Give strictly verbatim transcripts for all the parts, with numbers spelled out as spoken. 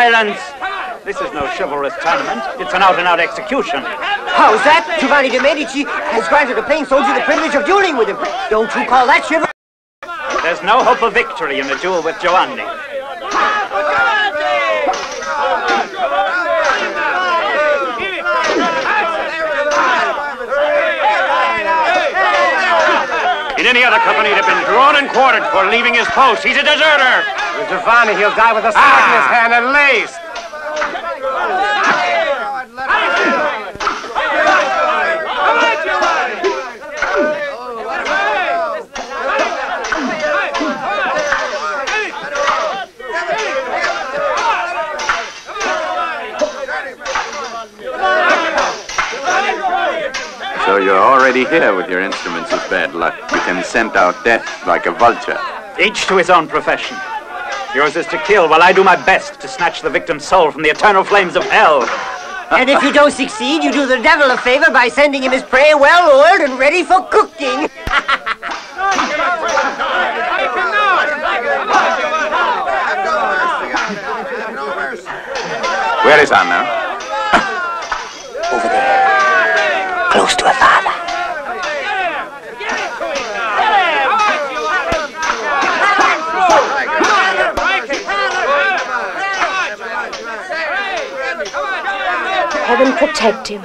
Silence! This is no chivalrous tournament. It's an out-and-out execution. How's that? Giovanni de' Medici has granted a plain soldier the privilege of dueling with him. Don't you call that chivalry? There's no hope of victory in the duel with Giovanni. In any other company, he'd have been drawn and quartered for leaving his post. He's a deserter. With Giovanni, he'll die with a sword ah. in his hand at least. So you're already here with your instruments of bad luck. You can scent out death like a vulture. Each to his own profession. Yours is to kill, while I do my best to snatch the victim's soul from the eternal flames of hell. And if you don't succeed, you do the devil a favor by sending him his prey well-oiled and ready for cooking. Where is Anna? Close to her father. Heaven protect him.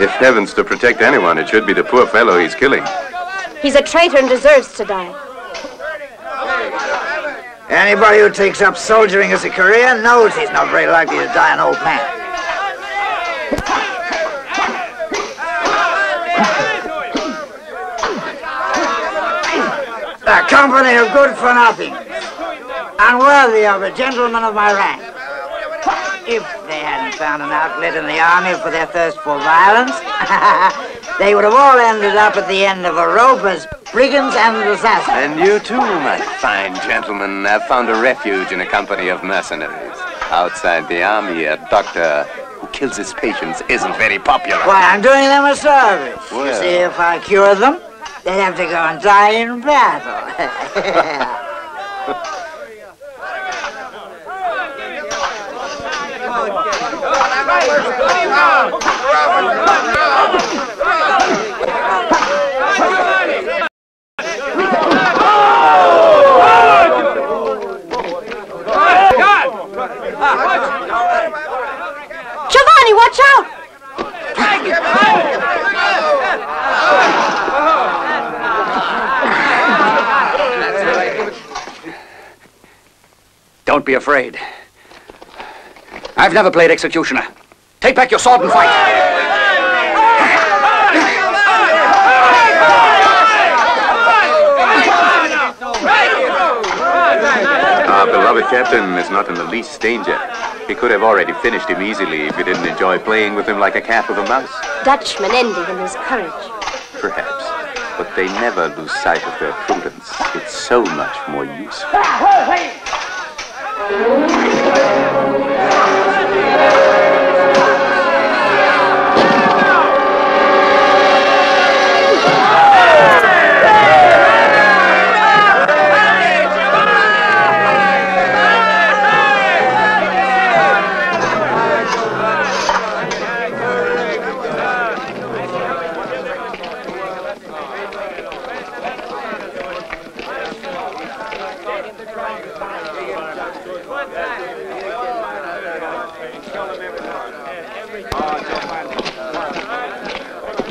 If heaven's to protect anyone, it should be the poor fellow he's killing. He's a traitor and deserves to die. Anybody who takes up soldiering as a career knows he's not very likely to die an old man. A company of good for nothing, unworthy of a gentleman of my rank. If they hadn't found an outlet in the army for their thirst for violence, they would have all ended up at the end of a rope as brigands and assassins. And you too, my fine gentleman, have found a refuge in a company of mercenaries. Outside the army, a doctor who kills his patients isn't very popular. Why, I'm doing them a service. Well. You see, if I cure them, they'd have to go and die in battle. Giovanni, watch out! Don't be afraid. I've never played executioner. Take back your sword and fight. Our beloved captain is not in the least danger. He could have already finished him easily if he didn't enjoy playing with him like a cat with a mouse. Dutchmen envy him his courage. Perhaps, but they never lose sight of their prudence. It's so much more useful.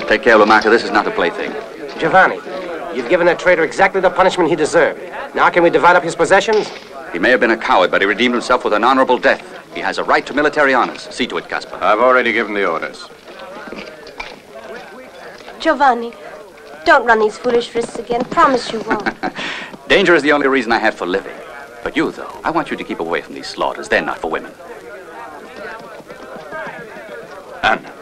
Take care, Lomarca. This is not a plaything. Giovanni, you've given that traitor exactly the punishment he deserved. Now can we divide up his possessions? He may have been a coward, but he redeemed himself with an honorable death. He has a right to military honors. See to it, Caspar. I've already given the orders. Giovanni, don't run these foolish risks again. Promise you won't. Danger is the only reason I have for living. But you, though, I want you to keep away from these slaughters. They're not for women. Anna.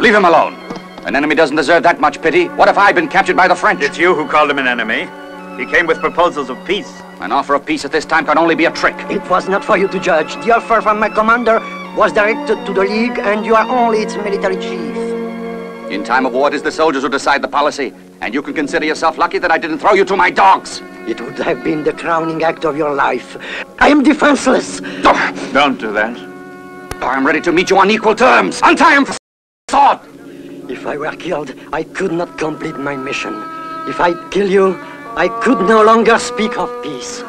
Leave him alone. An enemy doesn't deserve that much pity. What if I'd been captured by the French? It's you who called him an enemy. He came with proposals of peace. An offer of peace at this time can only be a trick. It was not for you to judge. The offer from my commander was directed to the League, and you are only its military chief. In time of war, it is the soldiers who decide the policy. And you can consider yourself lucky that I didn't throw you to my dogs. It would have been the crowning act of your life. I am defenseless. Don't do that. I am ready to meet you on equal terms. Untie him for the sword. If I were killed, I could not complete my mission. If I kill you, I could no longer speak of peace.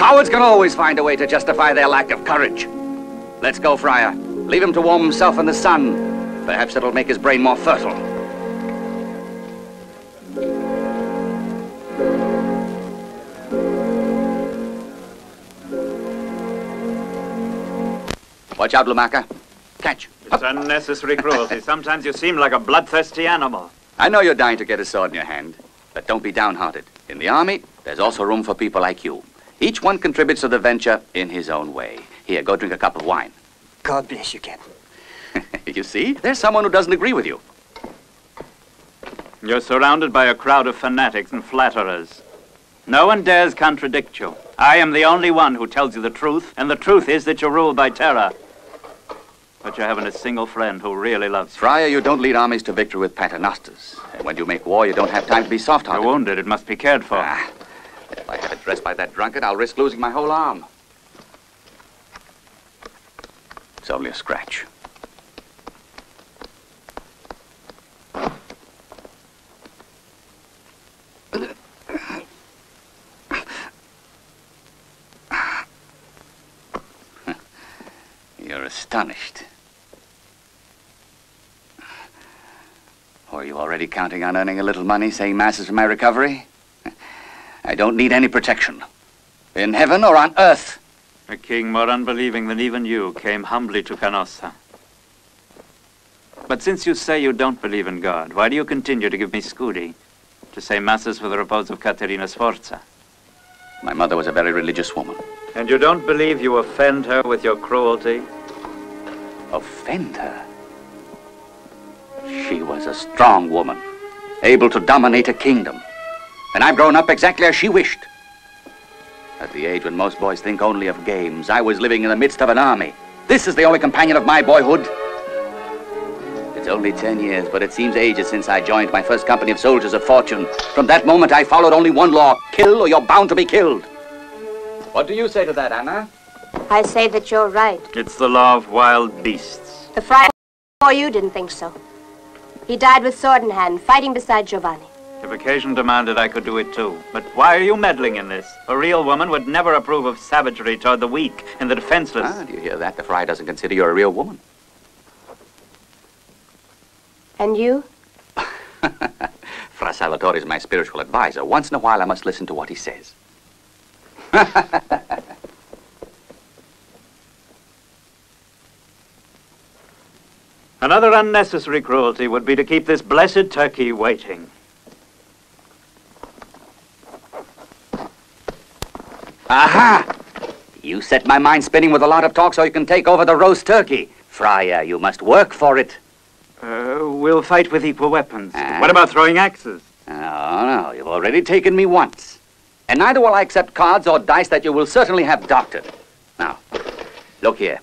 Cowards can always find a way to justify their lack of courage. Let's go, Friar. Leave him to warm himself in the sun. Perhaps it'll make his brain more fertile. Watch out, Lumaca. Catch. It's Up. Unnecessary cruelty. Sometimes you seem like a bloodthirsty animal. I know you're dying to get a sword in your hand, but don't be downhearted. In the army, there's also room for people like you. Each one contributes to the venture in his own way. Here, go drink a cup of wine. God bless you, Captain. You see, there's someone who doesn't agree with you. You're surrounded by a crowd of fanatics and flatterers. No one dares contradict you. I am the only one who tells you the truth, and the truth is that you're ruled by terror. But you haven't a single friend who really loves you. Friar, you don't lead armies to victory with paternosters. And when you make war, you don't have time to be soft-hearted. You're wounded. It must be cared for. Ah. If I have it dressed by that drunkard, I'll risk losing my whole arm. It's only a scratch. You're astonished. Or are you already counting on earning a little money, saying masses for my recovery? I don't need any protection. In heaven or on earth. A king more unbelieving than even you came humbly to Canossa. But since you say you don't believe in God, why do you continue to give me scudi, to say masses for the repose of Caterina Sforza? My mother was a very religious woman. And you don't believe you offend her with your cruelty? Offend her? She was a strong woman, able to dominate a kingdom. And I've grown up exactly as she wished. At the age when most boys think only of games, I was living in the midst of an army. This is the only companion of my boyhood. It's only ten years, but it seems ages since I joined my first company of soldiers of fortune. From that moment, I followed only one law: kill or you're bound to be killed. What do you say to that, Anna? I say that you're right. It's the law of wild beasts. The friar before you didn't think so. He died with sword in hand, fighting beside Giovanni. If occasion demanded, I could do it too. But why are you meddling in this? A real woman would never approve of savagery toward the weak and the defenseless. Ah, do you hear that? The friar doesn't consider you're a real woman. And you? Fra Salvatore is my spiritual advisor. Once in a while, I must listen to what he says. Another unnecessary cruelty would be to keep this blessed turkey waiting. Aha! You set my mind spinning with a lot of talk so you can take over the roast turkey. Friar, you must work for it. Uh, we'll fight with equal weapons. Ah. What about throwing axes? Oh, no, you've already taken me once. And neither will I accept cards or dice that you will certainly have doctored. Now, look here.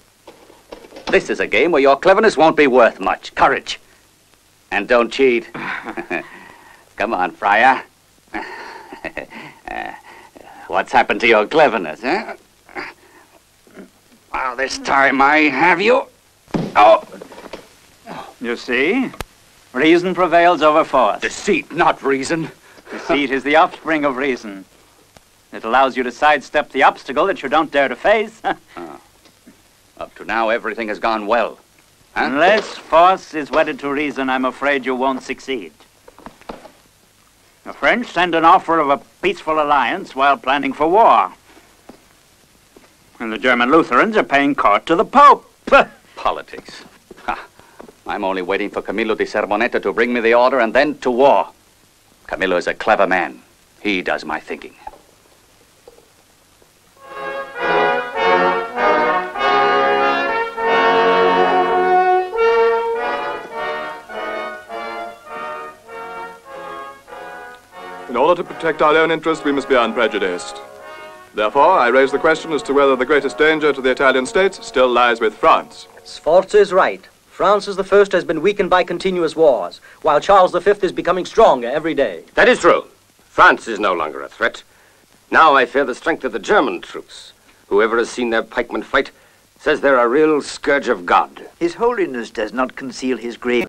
This is a game where your cleverness won't be worth much. Courage. And don't cheat. Come on, Friar. uh, What's happened to your cleverness, eh? Well, this time I have you. Oh! You see? Reason prevails over force. Deceit, not reason. Deceit is the offspring of reason. It allows you to sidestep the obstacle that you don't dare to face. Oh. Up to now, everything has gone well. Huh? Unless force is wedded to reason, I'm afraid you won't succeed. The French send an offer of a peaceful alliance while planning for war. And the German Lutherans are paying court to the Pope. Politics. Ha. I'm only waiting for Camillo di Sermoneta to bring me the order and then to war. Camillo is a clever man. He does my thinking. In order to protect our own interests, we must be unprejudiced. Therefore, I raise the question as to whether the greatest danger to the Italian states still lies with France. Sforza is right. Francis the First has been weakened by continuous wars, while Charles the Fifth is becoming stronger every day. That is true. France is no longer a threat. Now I fear the strength of the German troops. Whoever has seen their pikemen fight says they're a real scourge of God. His Holiness does not conceal his grave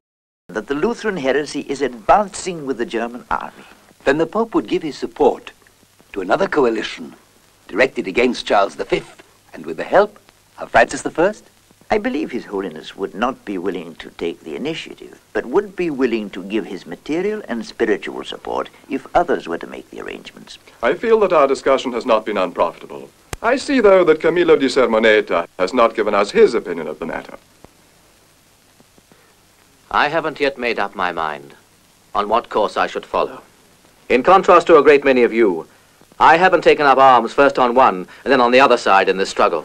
that the Lutheran heresy is advancing with the German army. Then the Pope would give his support to another coalition directed against Charles the Fifth, and with the help of Francis the First. I believe His Holiness would not be willing to take the initiative, but would be willing to give his material and spiritual support if others were to make the arrangements. I feel that our discussion has not been unprofitable. I see, though, that Camillo di Sermoneta has not given us his opinion of the matter. I haven't yet made up my mind on what course I should follow. In contrast to a great many of you, I haven't taken up arms first on one and then on the other side in this struggle.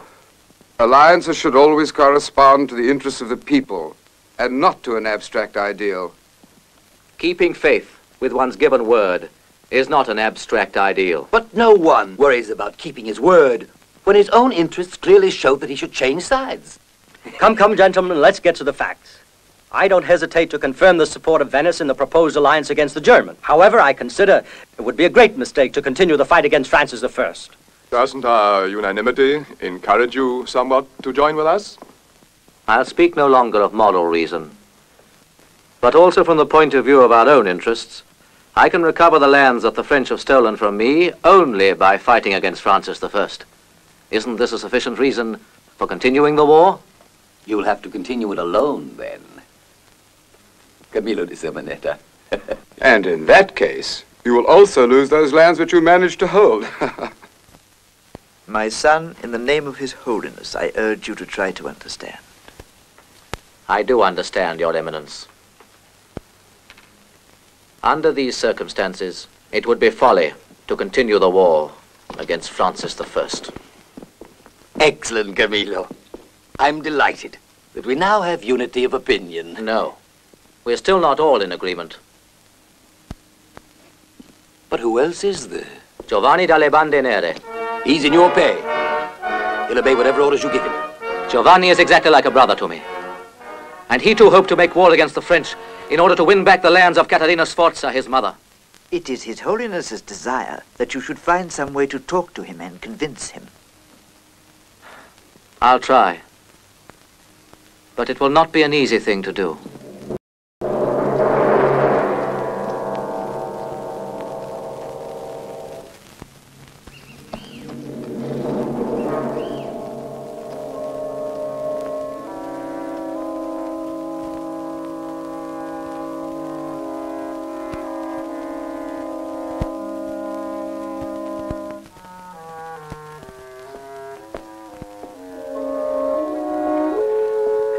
Alliances should always correspond to the interests of the people and not to an abstract ideal. Keeping faith with one's given word is not an abstract ideal. But no one worries about keeping his word when his own interests clearly show that he should change sides. Come, come, gentlemen, let's get to the facts. I don't hesitate to confirm the support of Venice in the proposed alliance against the Germans. However, I consider it would be a great mistake to continue the fight against Francis the First. Doesn't our unanimity encourage you somewhat to join with us? I'll speak no longer of moral reason, but also from the point of view of our own interests. I can recover the lands that the French have stolen from me only by fighting against Francis the First. Isn't this a sufficient reason for continuing the war? You'll have to continue it alone, then. Camillo di Sermoneta. And in that case, you will also lose those lands which you managed to hold. My son, in the name of His Holiness, I urge you to try to understand. I do understand, Your Eminence. Under these circumstances, it would be folly to continue the war against Francis the First. Excellent, Camillo. I'm delighted that we now have unity of opinion. No, we're still not all in agreement. But who else is there? Giovanni dalle Bande Nere. He's in your pay. He'll obey whatever orders you give him. Giovanni is exactly like a brother to me. And he too hoped to make war against the French in order to win back the lands of Caterina Sforza, his mother. It is His Holiness's desire that you should find some way to talk to him and convince him. I'll try. But it will not be an easy thing to do.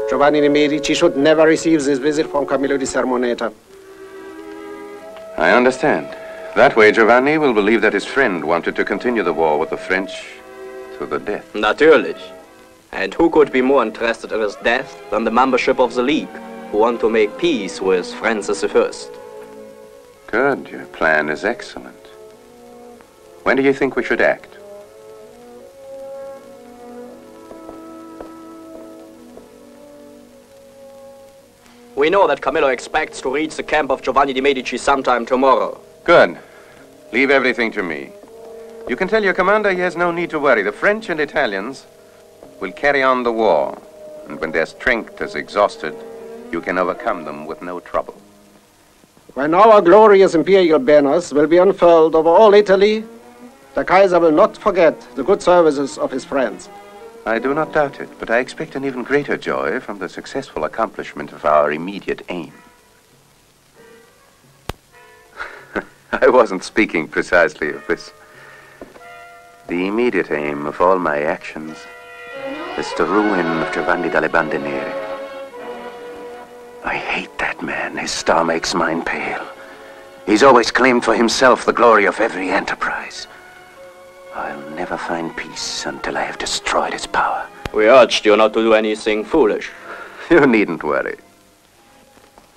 Giovanni de' Medici should never receive this visit from Camillo di Sermoneta. I understand. That way, Giovanni will believe that his friend wanted to continue the war with the French to the death. Natürlich. And who could be more interested in his death than the membership of the League, who want to make peace with Francis the First? Good. Your plan is excellent. When do you think we should act? We know that Camillo expects to reach the camp of Giovanni de' Medici sometime tomorrow. Good. Leave everything to me. You can tell your commander he has no need to worry. The French and Italians will carry on the war. And when their strength is exhausted, you can overcome them with no trouble. When our glorious imperial banners will be unfurled over all Italy, the Kaiser will not forget the good services of his friends. I do not doubt it, but I expect an even greater joy from the successful accomplishment of our immediate aim. I wasn't speaking precisely of this. The immediate aim of all my actions is the ruin of Giovanni dalle Bande Nere. I hate that man. His star makes mine pale. He's always claimed for himself the glory of every enterprise. I'll never find peace until I have destroyed his power. We urged you not to do anything foolish. You needn't worry.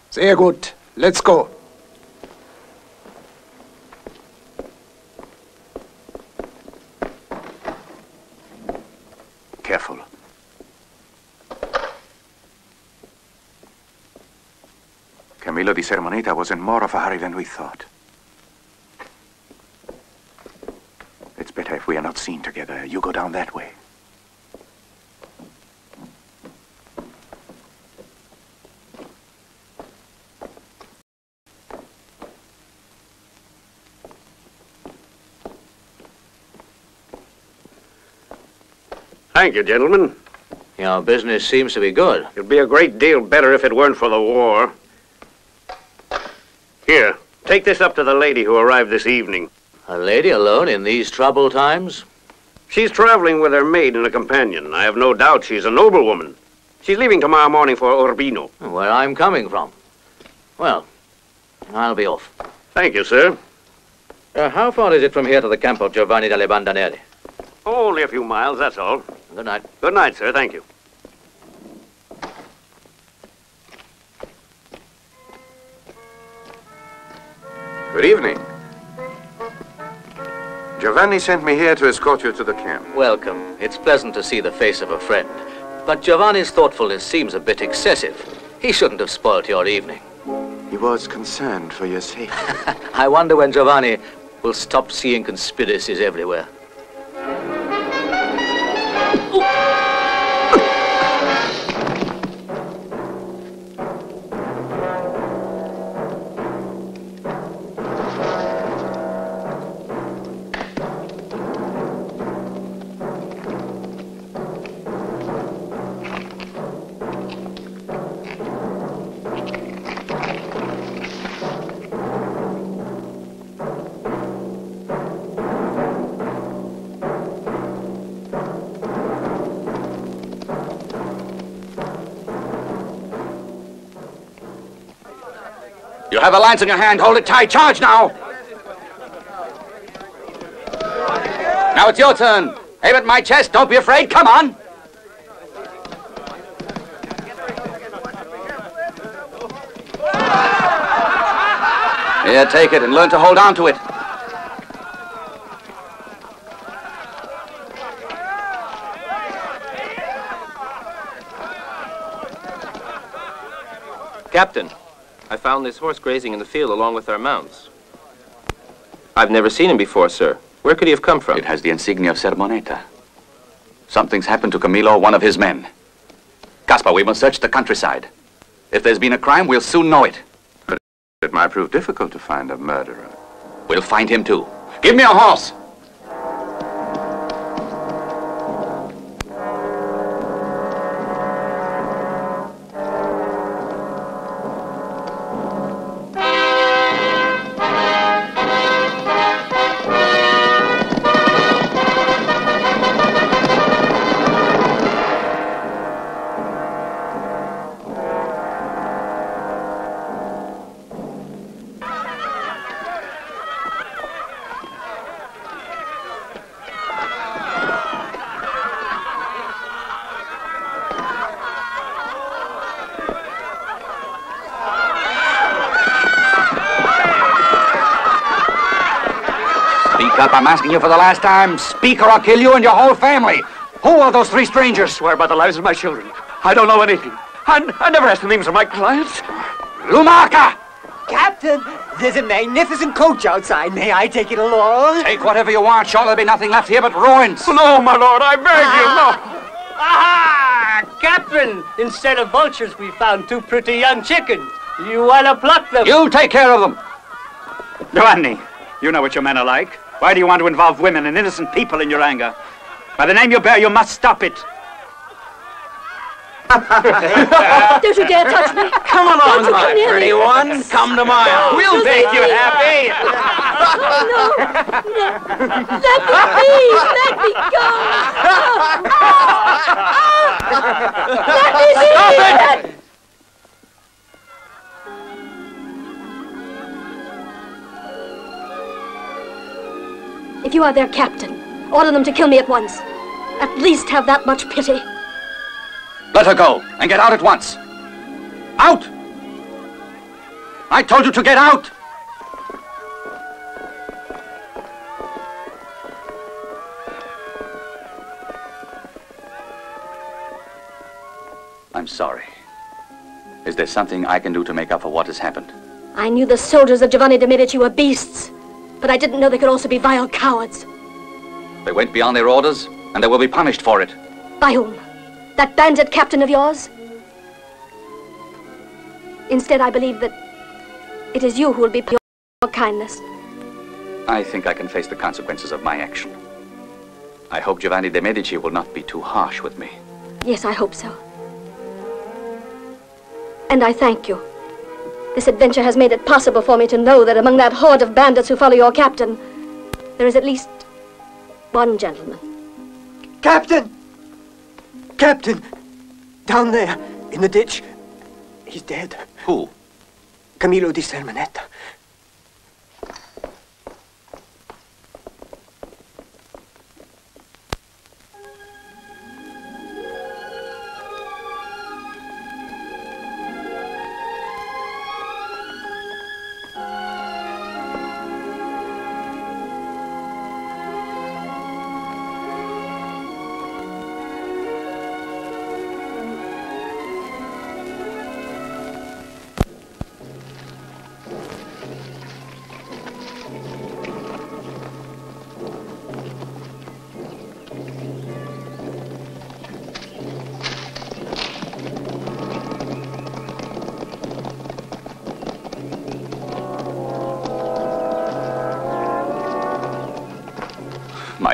Sehr gut. Let's go. Careful. Camillo di Sermoneta was in more of a hurry than we thought. It's better if we are not seen together. You go down that way. Thank you, gentlemen. Your business seems to be good. It would be a great deal better if it weren't for the war. Here, take this up to the lady who arrived this evening. A lady alone in these troubled times? She's traveling with her maid and a companion. I have no doubt she's a noblewoman. She's leaving tomorrow morning for Urbino. Where I'm coming from. Well, I'll be off. Thank you, sir. Uh, how far is it from here to the camp of Giovanni dalle Bande Nere? Oh, only a few miles, that's all. Good night. Good night, sir. Thank you. Good evening. Giovanni sent me here to escort you to the camp. Welcome. It's pleasant to see the face of a friend. But Giovanni's thoughtfulness seems a bit excessive. He shouldn't have spoilt your evening. He was concerned for your safety. I wonder when Giovanni will stop seeing conspiracies everywhere. You have a lance in your hand. Hold it tight. Charge now. Now it's your turn. Aim at my chest. Don't be afraid. Come on. Here, take it and learn to hold on to it. Captain. I found this horse grazing in the field along with our mounts. I've never seen him before, sir. Where could he have come from? It has the insignia of Sermoneta. Something's happened to Camillo, one of his men. Caspar, we must search the countryside. If there's been a crime, we'll soon know it. But it might prove difficult to find a murderer. We'll find him, too. Give me a horse! I'm asking you for the last time. Speak or I'll kill you and your whole family. Who are those three strangers? I swear by the lives of my children. I don't know anything. I, I never ask the names of my clients. Lumaca! Captain, there's a magnificent coach outside. May I take it along? Take whatever you want. Sure, there'll be nothing left here but ruins. No, my lord, I beg ah. you, no. Aha! Captain, instead of vultures, we found two pretty young chickens. You want to pluck them? You take care of them. Giovanni, you know what your men are like. Why do you want to involve women and innocent people in your anger? By the name you bear, you must stop it. Don't you dare touch me. Come along, Don't my pretty one. Come to my house. We'll make you happy. No, no. Let me be. Let me go. Oh, oh, oh. Let me be. Stop it. If you are their captain, order them to kill me at once. At least have that much pity. Let her go and get out at once. Out! I told you to get out! I'm sorry. Is there something I can do to make up for what has happened? I knew the soldiers of Giovanni de' Medici were beasts, but I didn't know they could also be vile cowards. They went beyond their orders, and they will be punished for it. By whom? That bandit captain of yours? Instead, I believe that it is you who will be punished for your kindness. I think I can face the consequences of my action. I hope Giovanni de' Medici will not be too harsh with me. Yes, I hope so. And I thank you. This adventure has made it possible for me to know that among that horde of bandits who follow your captain, there is at least one gentleman. Captain! Captain! Down there, in the ditch, he's dead. Who? Camillo di Sermoneta.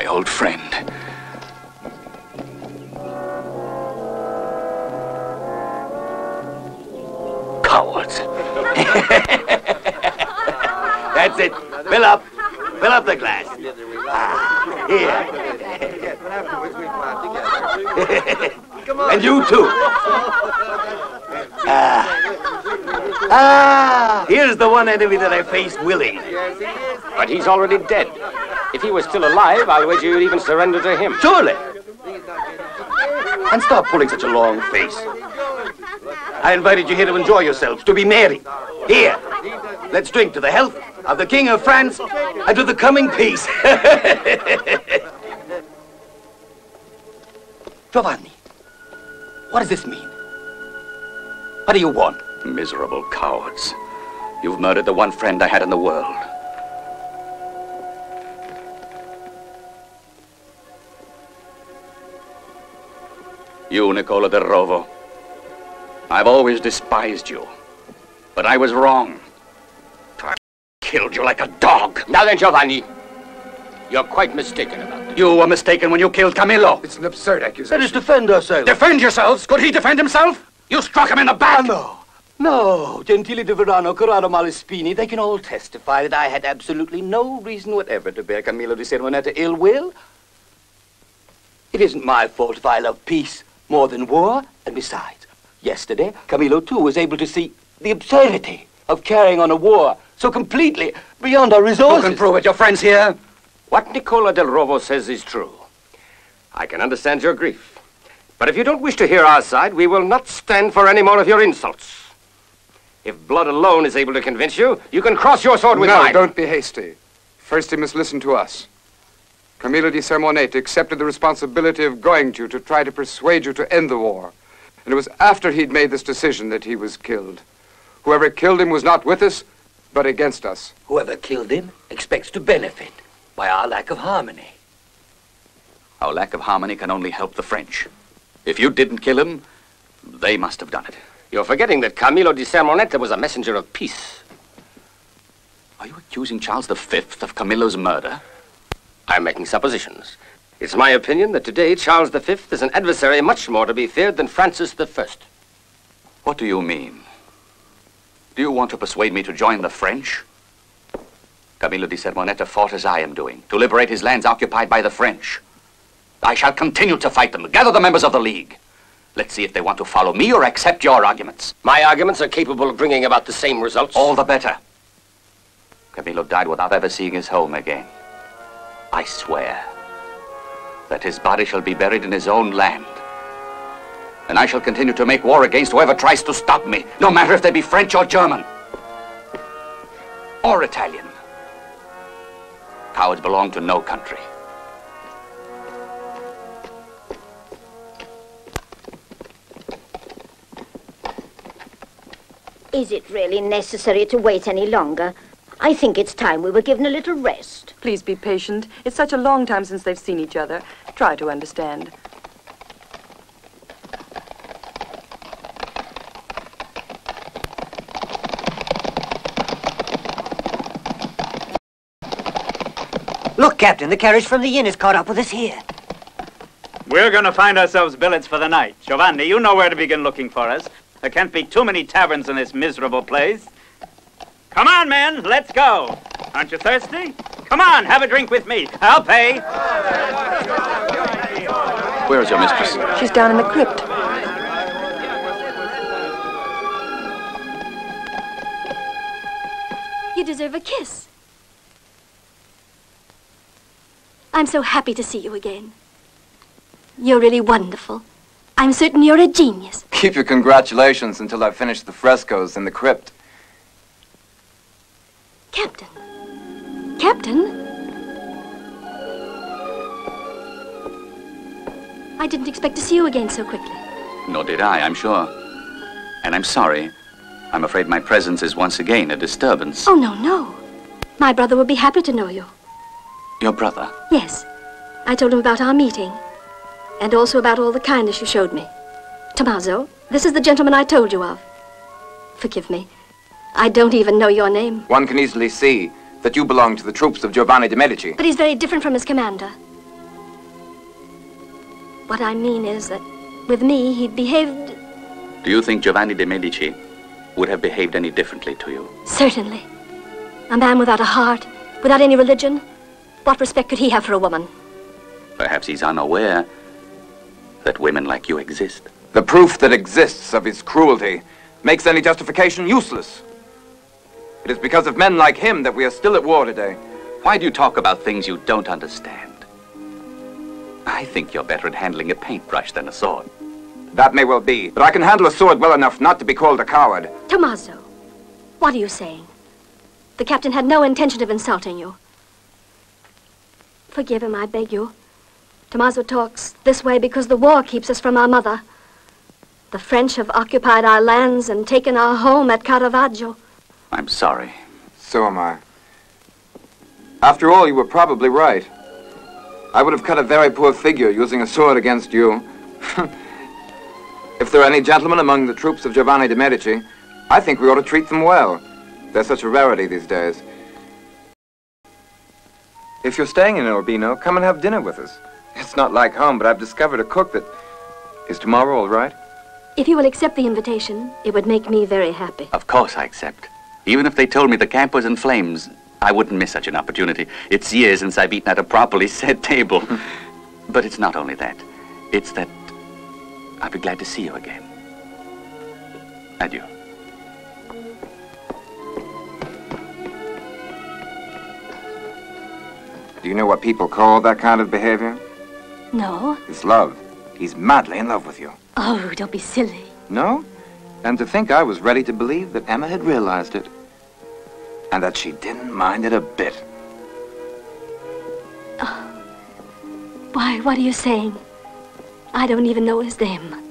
Old friend. Cowards. That's it. Fill up. Fill up the glass. Ah, here. And you too. Ah. ah. Here's the one enemy that I faced willing. But he's already dead. If he was still alive, I'll wager you'd even surrender to him. Surely! And stop pulling such a long face. I invited you here to enjoy yourselves, to be merry. Here, let's drink to the health of the King of France and to the coming peace. Giovanni, what does this mean? What do you want? Miserable cowards. You've murdered the one friend I had in the world. You, Nicola del Rovo, I've always despised you, but I was wrong. I killed you like a dog. Now then, Giovanni, you're quite mistaken about this. You were mistaken when you killed Camillo. It's an absurd accusation. Let us defend ourselves. Defend yourselves? Could he defend himself? You struck him in the back. No, no. Gentile da Varano, Corrado Malaspina, they can all testify that I had absolutely no reason whatever to bear Camillo di Sermoneta ill will. It isn't my fault if I love peace more than war, and besides, yesterday, Camillo, too, was able to see the absurdity of carrying on a war so completely beyond our resources. You can prove it, your friends here. What Nicola del Rovo says is true. I can understand your grief. But if you don't wish to hear our side, we will not stand for any more of your insults. If blood alone is able to convince you, you can cross your sword with mine. No, don't be hasty. First, you must listen to us. Camillo di Sermoneta accepted the responsibility of going to you to try to persuade you to end the war. And it was after he'd made this decision that he was killed. Whoever killed him was not with us, but against us. Whoever killed him expects to benefit by our lack of harmony. Our lack of harmony can only help the French. If you didn't kill him, they must have done it. You're forgetting that Camillo di Sermoneta was a messenger of peace. Are you accusing Charles the Fifth of Camillo's murder? I'm making suppositions. It's my opinion that today Charles the Fifth is an adversary much more to be feared than Francis the First. What do you mean? Do you want to persuade me to join the French? Camillo di Sermoneta fought as I am doing, to liberate his lands occupied by the French. I shall continue to fight them, gather the members of the League. Let's see if they want to follow me or accept your arguments. My arguments are capable of bringing about the same results. All the better. Camillo died without ever seeing his home again. I swear that his body shall be buried in his own land. And I shall continue to make war against whoever tries to stop me, no matter if they be French or German. Or Italian. Cowards belong to no country. Is it really necessary to wait any longer? I think it's time we were given a little rest. Please be patient. It's such a long time since they've seen each other. Try to understand. Look, Captain, the carriage from the inn is caught up with us here. We're going to find ourselves billets for the night. Giovanni, you know where to begin looking for us. There can't be too many taverns in this miserable place. Come on, men, let's go. Aren't you thirsty? Come on, have a drink with me. I'll pay. Where is your mistress? She's down in the crypt. You deserve a kiss. I'm so happy to see you again. You're really wonderful. I'm certain you're a genius. Keep your congratulations until I've finished the frescoes in the crypt. Captain. Captain? I didn't expect to see you again so quickly. Nor did I, I'm sure. And I'm sorry. I'm afraid my presence is once again a disturbance. Oh, no, no. My brother would be happy to know you. Your brother? Yes. I told him about our meeting. And also about all the kindness you showed me. Tommaso, this is the gentleman I told you of. Forgive me. I don't even know your name. One can easily see that you belong to the troops of Giovanni de' Medici. But he's very different from his commander. What I mean is that with me, he behaved... Do you think Giovanni de' Medici would have behaved any differently to you? Certainly. A man without a heart, without any religion. What respect could he have for a woman? Perhaps he's unaware that women like you exist. The proof that exists of his cruelty makes any justification useless. It is because of men like him that we are still at war today. Why do you talk about things you don't understand? I think you're better at handling a paintbrush than a sword. That may well be, but I can handle a sword well enough not to be called a coward. Tommaso, what are you saying? The captain had no intention of insulting you. Forgive him, I beg you. Tommaso talks this way because the war keeps us from our mother. The French have occupied our lands and taken our home at Caravaggio. I'm sorry. So am I. After all, you were probably right. I would have cut a very poor figure using a sword against you. If there are any gentlemen among the troops of Giovanni de' Medici, I think we ought to treat them well. They're such a rarity these days. If you're staying in Urbino, come and have dinner with us. It's not like home, but I've discovered a cook that... Is tomorrow all right? If you will accept the invitation, it would make me very happy. Of course I accept. Even if they told me the camp was in flames, I wouldn't miss such an opportunity. It's years since I've eaten at a properly set table. But it's not only that. It's that I'll be glad to see you again. Adieu. Do you know what people call that kind of behavior? No. It's love. He's madly in love with you. Oh, don't be silly. No? And to think I was ready to believe that Emma had realized it. And that she didn't mind it a bit. Oh. Why, what are you saying? I don't even know his name.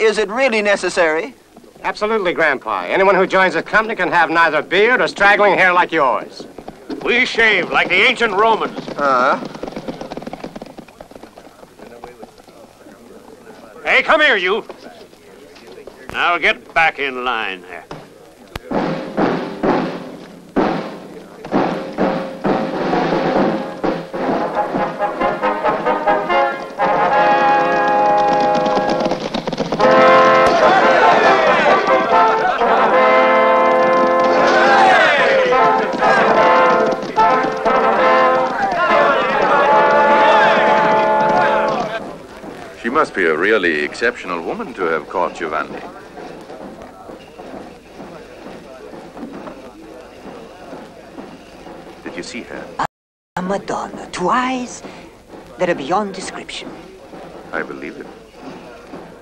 Is it really necessary? Absolutely, Grandpa. Anyone who joins a company can have neither beard or straggling hair like yours. We shave like the ancient Romans. Uh-huh. Hey, come here, you. Now get back in line there. All right. must be a really exceptional woman to have caught Giovanni. Did you see her? A Madonna, two eyes that are beyond description. I believe it.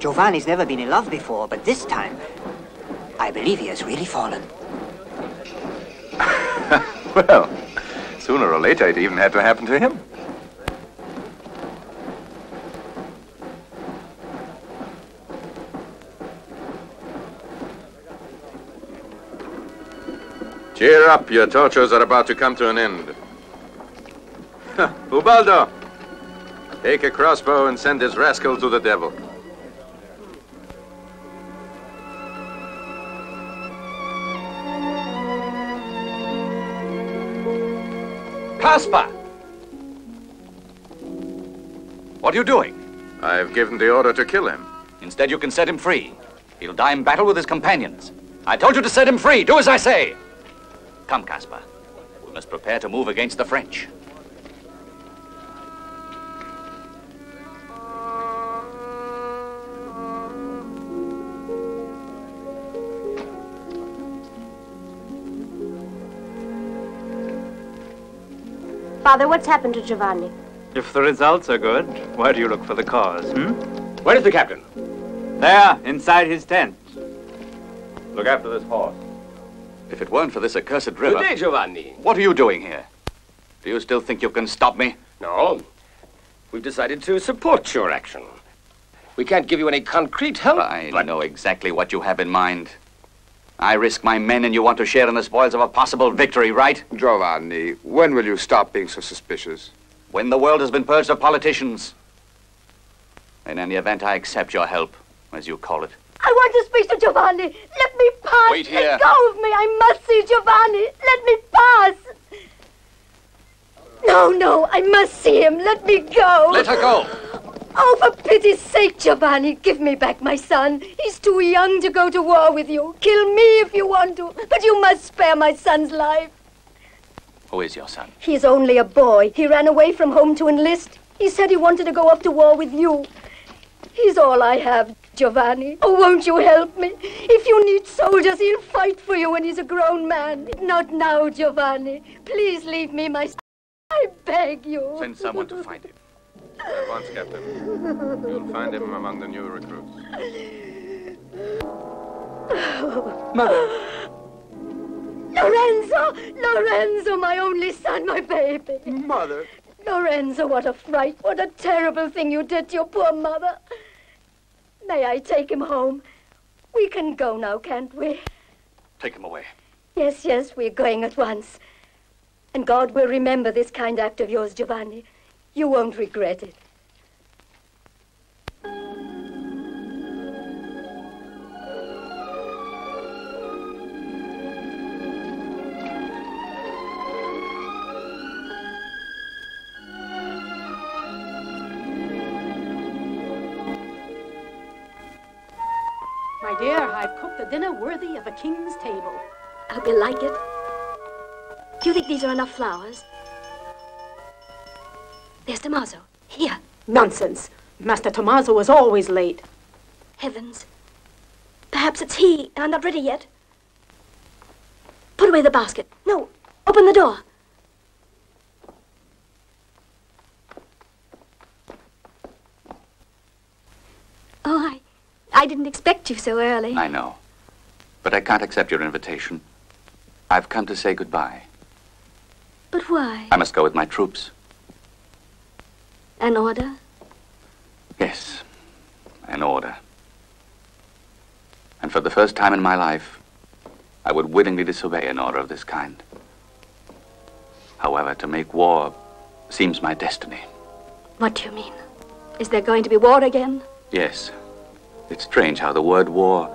Giovanni's never been in love before, but this time, I believe he has really fallen. Well, sooner or later it even had to happen to him. Cheer up, your tortures are about to come to an end. Ubaldo, take a crossbow and send this rascal to the devil. Caspar! What are you doing? I've given the order to kill him. Instead, you can set him free. He'll die in battle with his companions. I told you to set him free. Do as I say. Come, Caspar. We must prepare to move against the French. Father, what's happened to Giovanni? If the results are good, why do you look for the cause, hmm? Where is the captain? There, inside his tent. Look after this horse. If it weren't for this accursed river... Good day, Giovanni. What are you doing here? Do you still think you can stop me? No. We've decided to support your action. We can't give you any concrete help. I but... know exactly what you have in mind. I risk my men and you want to share in the spoils of a possible victory, right? Giovanni, when will you stop being so suspicious? When the world has been purged of politicians. In any event, I accept your help, as you call it. I want to speak to Giovanni. Let me pass. Wait here. Let go of me. I must see Giovanni. Let me pass. No, no, I must see him. Let me go. Let her go. Oh, for pity's sake, Giovanni, give me back my son. He's too young to go to war with you. Kill me if you want to, but you must spare my son's life. Who is your son? He's only a boy. He ran away from home to enlist. He said he wanted to go up to war with you. He's all I have, Giovanni. Oh, won't you help me? If you need soldiers, he'll fight for you when he's a grown man. Not now, Giovanni. Please leave me my son. I beg you. Send someone to find him. At once, Captain. You'll find him among the new recruits. Mother! Lorenzo! Lorenzo, my only son, my baby! Mother! Lorenzo, what a fright! What a terrible thing you did to your poor mother! May I take him home? We can go now, can't we? Take him away. Yes, yes, we're going at once. And God will remember this kind act of yours, Giovanni. You won't regret it. My dear, I've cooked a dinner worthy of a king's table. Hope you like it. Do you think these are enough flowers? There's Tommaso. Here. Nonsense. Master Tommaso was always late. Heavens. Perhaps it's he, and I'm not ready yet. Put away the basket. No. Open the door. Oh, I... I didn't expect you so early. I know. But I can't accept your invitation. I've come to say goodbye. But why? I must go with my troops. An order? Yes, an order. And for the first time in my life, I would willingly disobey an order of this kind. However, to make war seems my destiny. What do you mean? Is there going to be war again? Yes. It's strange how the word war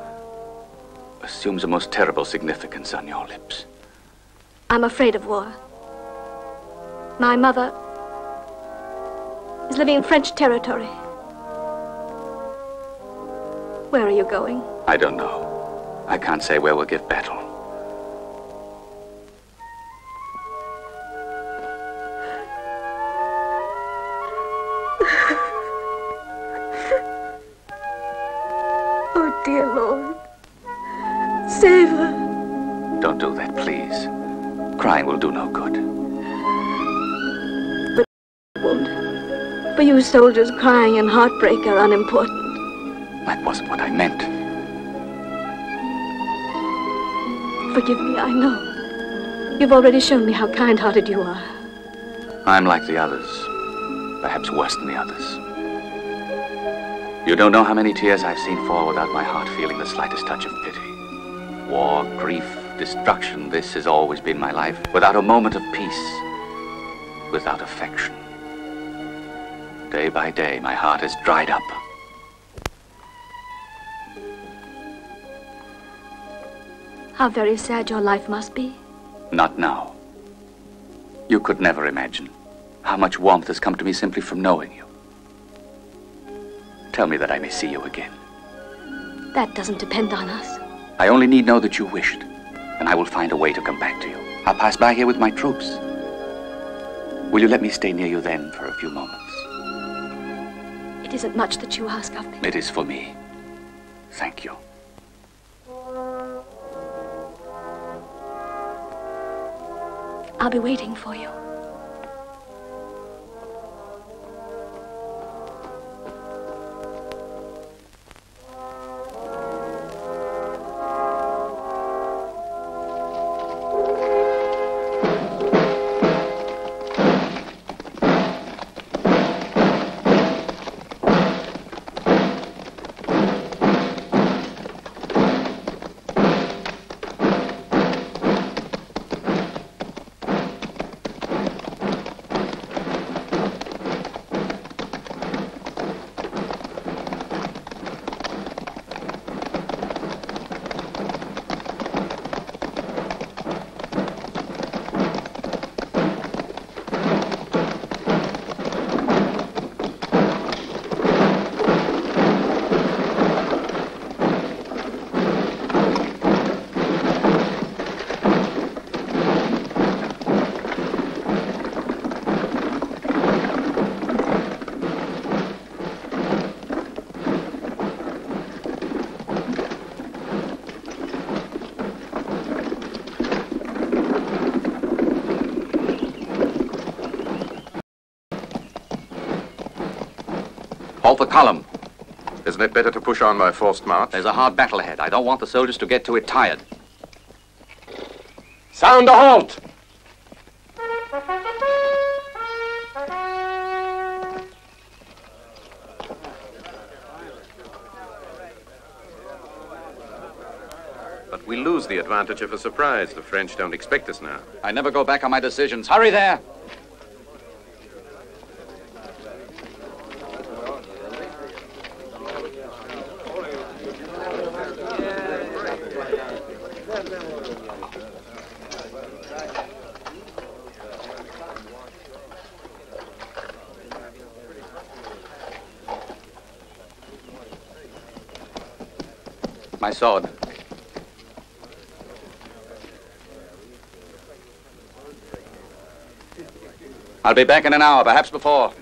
assumes a most terrible significance on your lips. I'm afraid of war. My mother... is living in French territory. Where are you going? I don't know. I can't say where we'll give battle. save her. Don't do that, please. Crying will do no good. But it won't. For you soldiers, crying and heartbreak are unimportant. That wasn't what I meant. Forgive me, I know. You've already shown me how kind-hearted you are. I'm like the others. Perhaps worse than the others. You don't know how many tears I've seen fall without my heart feeling the slightest touch of pity. War, grief, destruction, this has always been my life, without a moment of peace, without affection. Day by day, my heart is dried up. How very sad your life must be. Not now. You could never imagine how much warmth has come to me simply from knowing you. Tell me that I may see you again. That doesn't depend on us. I only need know that you wish it, and I will find a way to come back to you. I'll pass by here with my troops. Will you let me stay near you then for a few moments? It isn't much that you ask of me. It is for me. Thank you. I'll be waiting for you. The column. Isn't it better to push on by forced march? There's a hard battle ahead. I don't want the soldiers to get to it tired. Sound a halt! But we lose the advantage of a surprise. The French don't expect us now. I never go back on my decisions. Hurry there! Sword. I'll be back in an hour, perhaps before.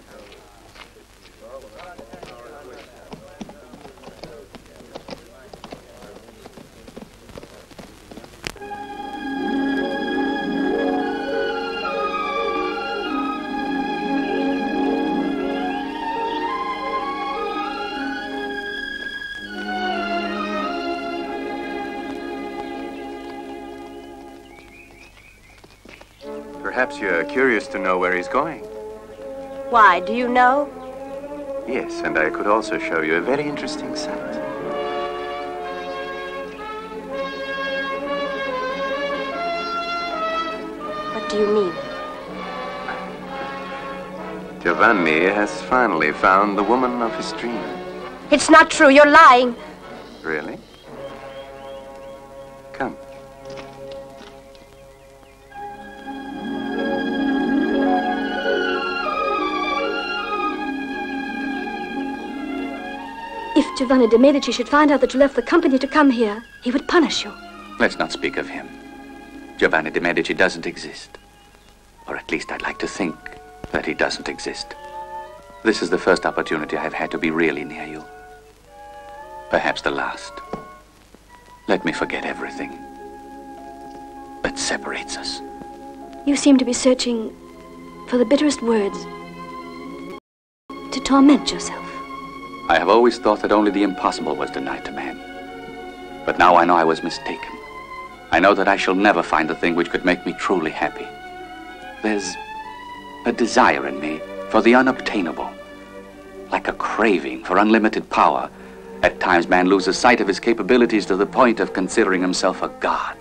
You're curious to know where he's going. Why, do you know? Yes, and I could also show you a very interesting sight. What do you mean? Giovanni has finally found the woman of his dream. It's not true, you're lying. Really? Come. If Giovanni de' Medici should find out that you left the company to come here, he would punish you. Let's not speak of him. Giovanni de' Medici doesn't exist. Or at least I'd like to think that he doesn't exist. This is the first opportunity I've had to be really near you. Perhaps the last. Let me forget everything that separates us. You seem to be searching for the bitterest words to torment yourself. I have always thought that only the impossible was denied to man. But now I know I was mistaken. I know that I shall never find the thing which could make me truly happy. There's a desire in me for the unobtainable, like a craving for unlimited power. At times man loses sight of his capabilities to the point of considering himself a god.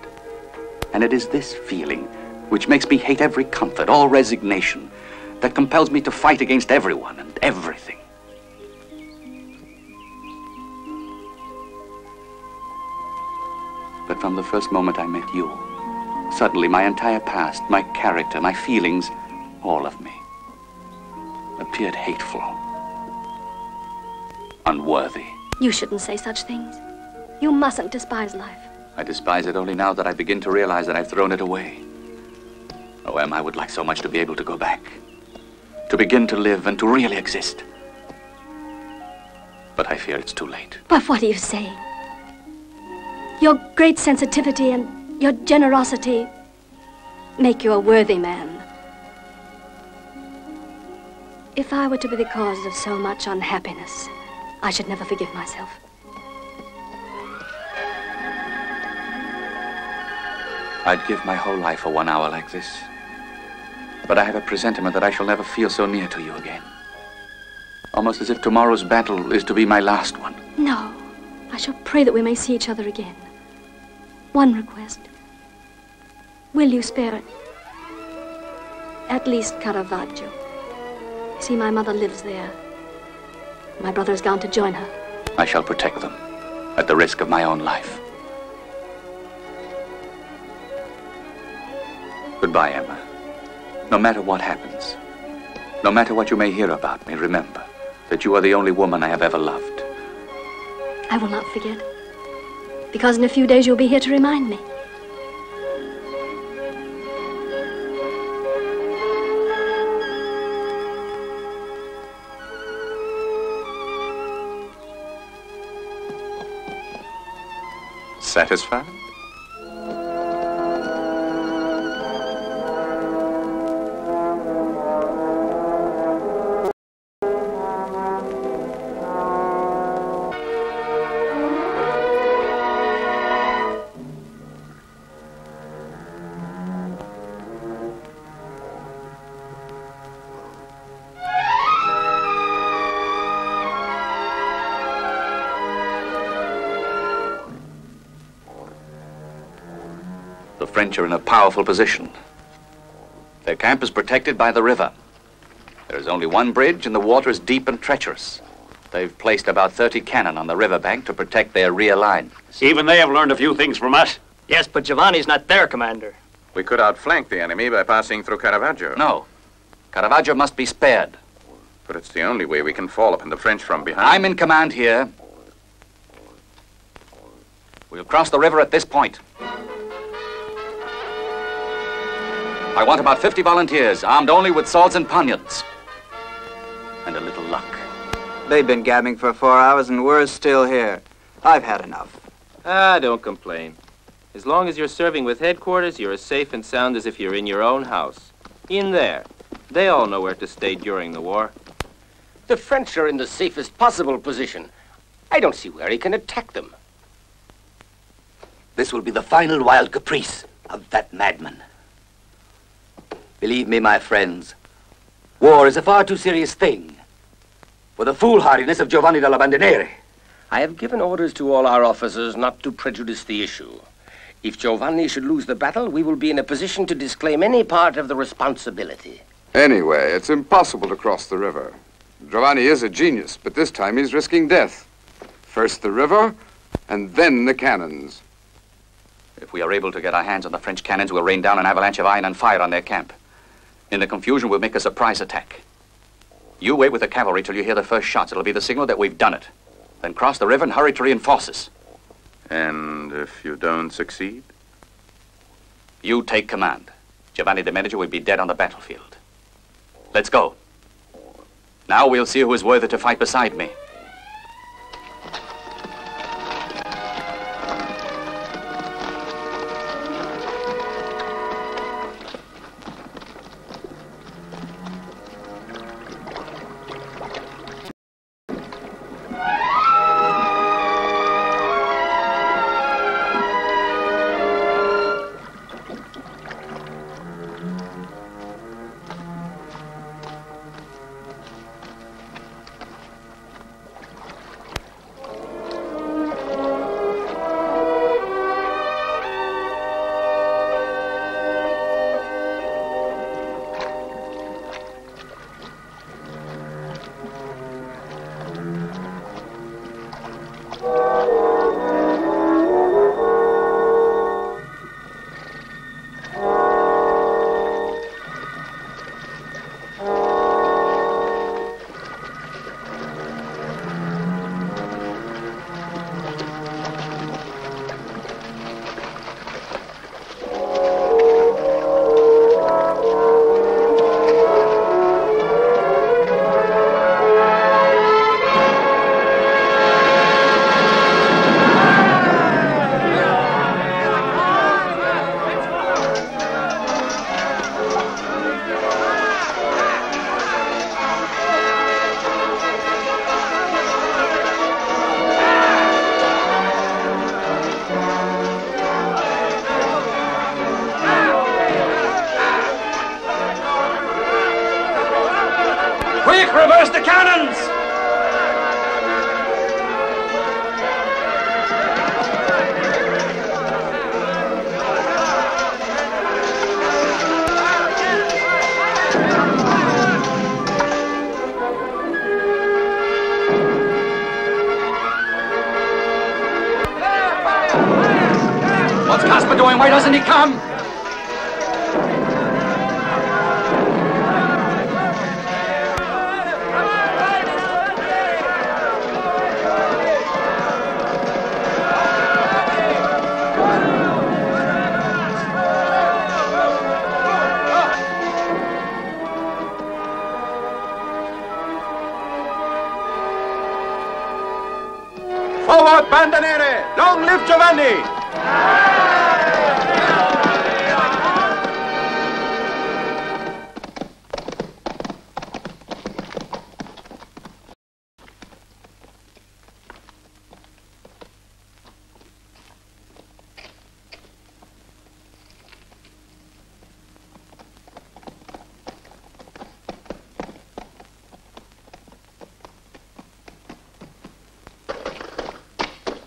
And it is this feeling which makes me hate every comfort, all resignation, that compels me to fight against everyone and everything. But from the first moment I met you, suddenly my entire past, my character, my feelings, all of me, appeared hateful, unworthy. You shouldn't say such things. You mustn't despise life. I despise it only now that I begin to realize that I've thrown it away. Oh, Em, I would like so much to be able to go back, to begin to live and to really exist. But I fear it's too late. But what are you saying? Your great sensitivity and your generosity make you a worthy man. If I were to be the cause of so much unhappiness, I should never forgive myself. I'd give my whole life for one hour like this. But I have a presentiment that I shall never feel so near to you again. Almost as if tomorrow's battle is to be my last one. No, I shall pray that we may see each other again. One request. Will you spare at least Caravaggio? See, my mother lives there. My brother is gone to join her. I shall protect them, at the risk of my own life. Goodbye, Emma. No matter what happens, no matter what you may hear about me, remember that you are the only woman I have ever loved. I will not forget, because in a few days you'll be here to remind me. Satisfied? French are in a powerful position. Their camp is protected by the river. There is only one bridge and the water is deep and treacherous. They've placed about thirty cannon on the riverbank to protect their rear line. Even they have learned a few things from us. Yes, but Giovanni's not their commander. We could outflank the enemy by passing through Caravaggio. No. Caravaggio must be spared. But it's the only way we can fall upon the French from behind. I'm in command here. We'll cross the river at this point. I want about fifty volunteers, armed only with swords and poniards. And a little luck. They've been gabbing for four hours and we're still here. I've had enough. Ah, don't complain. As long as you're serving with headquarters, you're as safe and sound as if you're in your own house. In there. They all know where to stay during the war. The French are in the safest possible position. I don't see where he can attack them. This will be the final wild caprice of that madman. Believe me, my friends, war is a far too serious thing for the foolhardiness of Giovanni dalle Bande Nere. I have given orders to all our officers not to prejudice the issue. If Giovanni should lose the battle, we will be in a position to disclaim any part of the responsibility. Anyway, it's impossible to cross the river. Giovanni is a genius, but this time he's risking death. First the river, and then the cannons. If we are able to get our hands on the French cannons, we'll rain down an avalanche of iron and fire on their camp. In the confusion, we'll make a surprise attack. You wait with the cavalry till you hear the first shots. It'll be the signal that we've done it. Then cross the river and hurry to reinforce us. And if you don't succeed? You take command. Giovanni de' Medici will be dead on the battlefield. Let's go. Now we'll see who is worthy to fight beside me. Quick, reverse the cannons! What's Casper doing? Why doesn't he come? Bande Nere, long live Giovanni!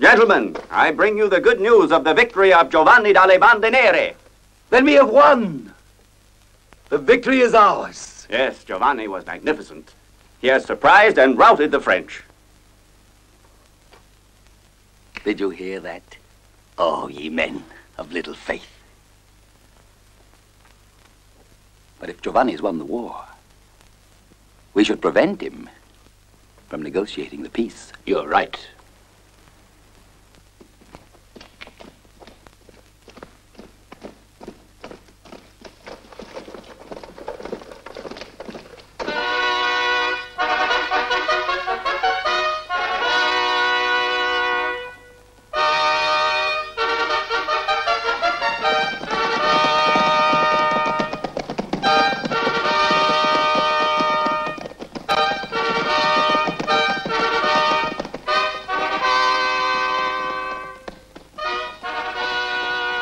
Gentlemen, I bring you the good news of the victory of Giovanni dalle Bande Nere. Then we have won. The victory is ours. Yes, Giovanni was magnificent. He has surprised and routed the French. Did you hear that? Oh, ye men of little faith. But if Giovanni's won the war, we should prevent him from negotiating the peace. You're right.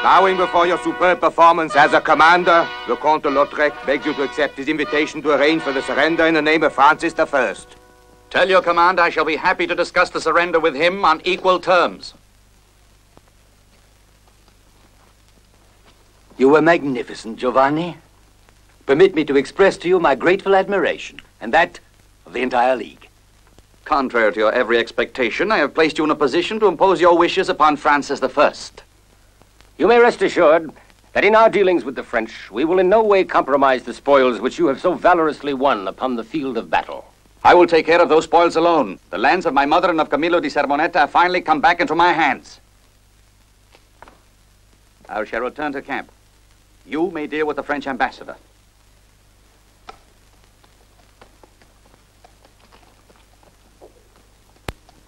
Bowing before your superb performance as a commander, the Count of Lautrec begs you to accept his invitation to arrange for the surrender in the name of Francis the First. Tell your command I shall be happy to discuss the surrender with him on equal terms. You were magnificent, Giovanni. Permit me to express to you my grateful admiration, and that of the entire League. Contrary to your every expectation, I have placed you in a position to impose your wishes upon Francis the First. You may rest assured that in our dealings with the French, we will in no way compromise the spoils which you have so valorously won upon the field of battle. I will take care of those spoils alone. The lands of my mother and of Camillo di Sermoneta have finally come back into my hands. I shall return to camp. You may deal with the French ambassador.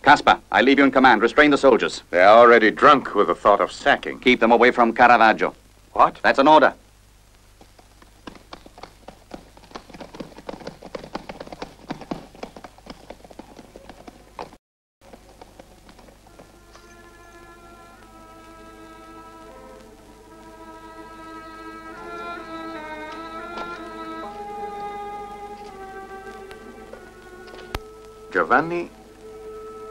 Caspar, I leave you in command. Restrain the soldiers. They're already drunk with the thought of sacking. Keep them away from Caravaggio. What? That's an order. Giovanni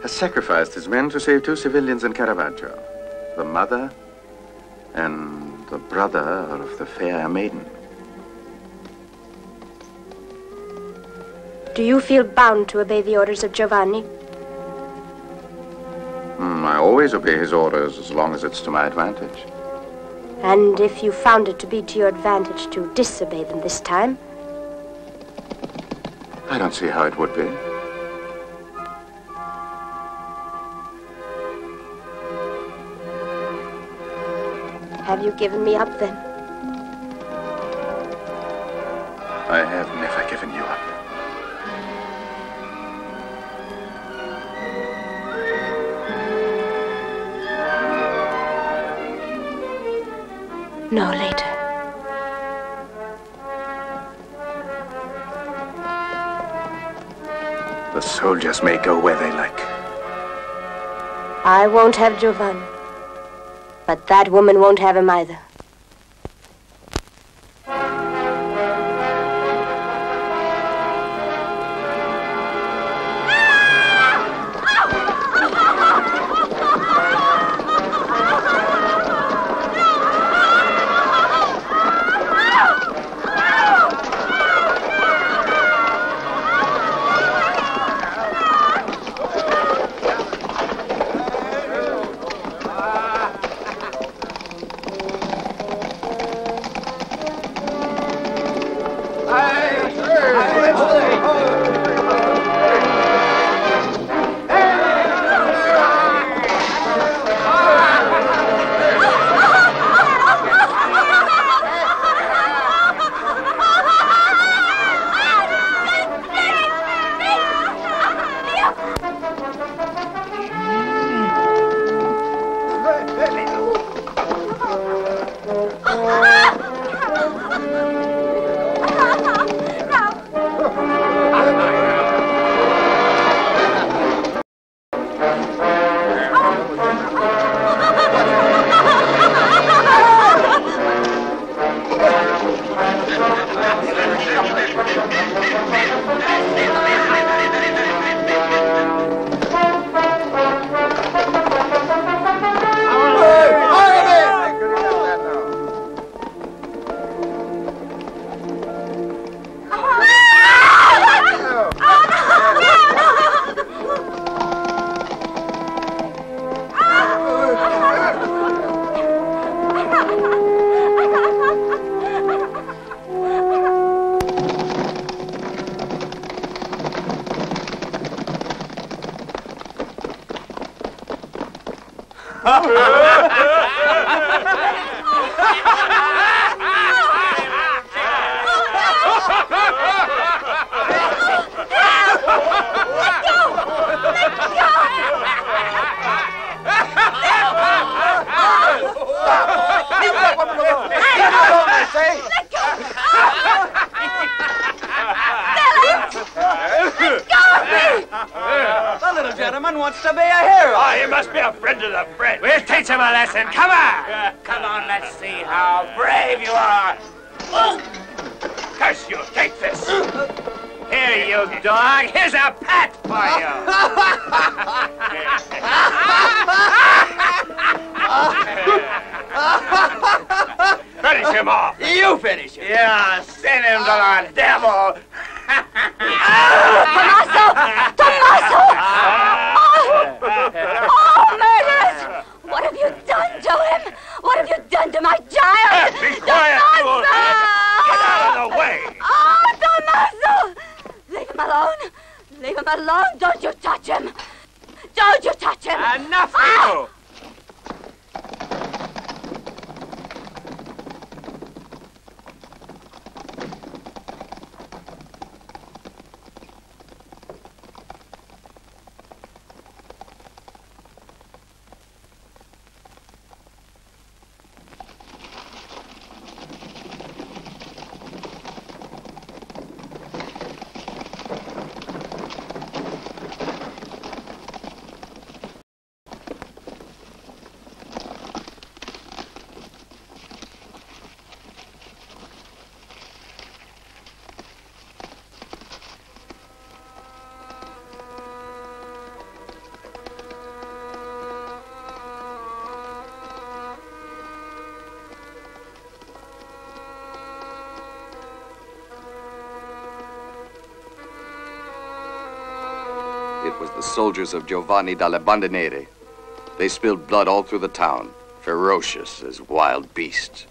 has sacrificed his men to save two civilians in Caravaggio, the mother and the brother of the fair maiden. Do you feel bound to obey the orders of Giovanni? Mm, I always obey his orders as long as it's to my advantage. And if you found it to be to your advantage to disobey them this time? I don't see how it would be. Have you given me up, then? I have never given you up. No, later. The soldiers may go where they like. I won't have Giovanni. But that woman won't have him either. Soldiers of Giovanni dalle Bande Nere. They spilled blood all through the town, ferocious as wild beasts.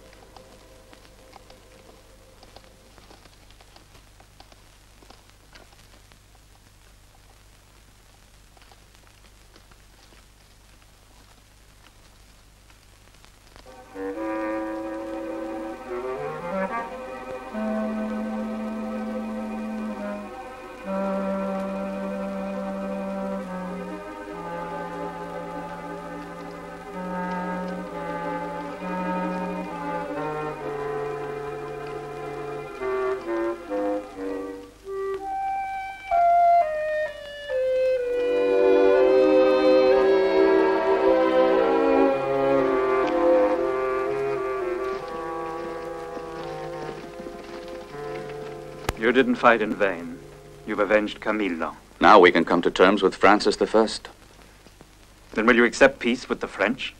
You didn't fight in vain. You've avenged Camillo. Now we can come to terms with Francis the First. Then will you accept peace with the French?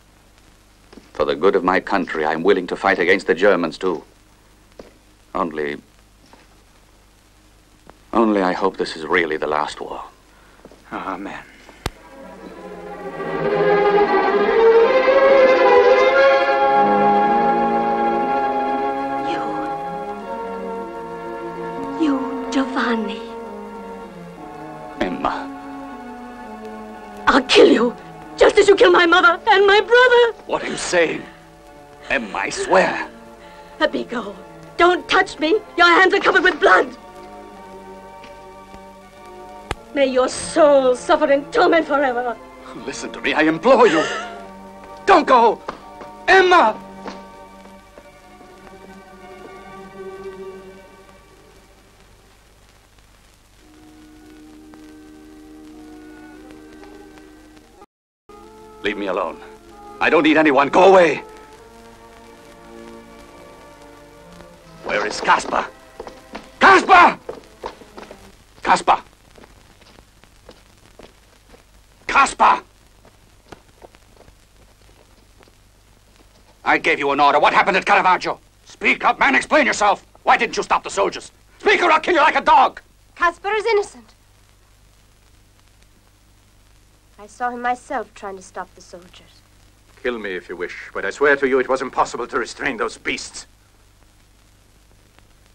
For the good of my country, I'm willing to fight against the Germans too. Only... Only I hope this is really the last war. Amen. My mother and my brother. What are you saying? Emma, I swear. Let me go. Don't touch me. Your hands are covered with blood. May your soul suffer in torment forever. Listen to me. I implore you. Don't go. Emma. Leave me alone. I don't need anyone. Go away! Where is Caspar? Caspar! Caspar! Caspar! I gave you an order. What happened at Caravaggio? Speak up, man. Explain yourself. Why didn't you stop the soldiers? Speak or I'll kill you like a dog. Caspar is innocent. I saw him myself trying to stop the soldiers. Kill me if you wish, but I swear to you it was impossible to restrain those beasts.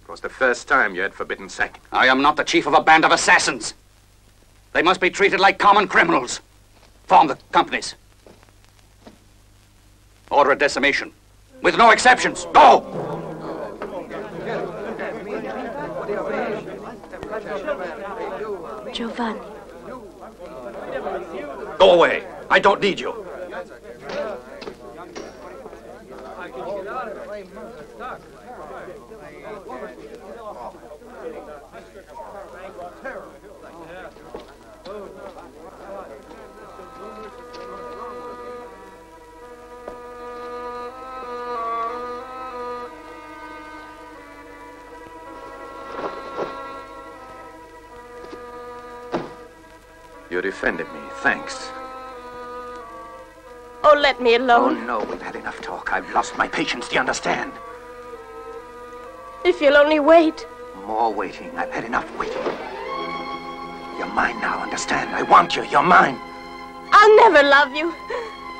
It was the first time you had forbidden sack. I am not the chief of a band of assassins. They must be treated like common criminals. Form the companies. Order a decimation. With no exceptions. Go! Giovanni. Go away. I don't need you. You defended me. Thanks. Oh, let me alone. Oh, no, we've had enough talk. I've lost my patience, do you understand? If you'll only wait. More waiting. I've had enough waiting. You're mine now, understand? I want you. You're mine. I'll never love you,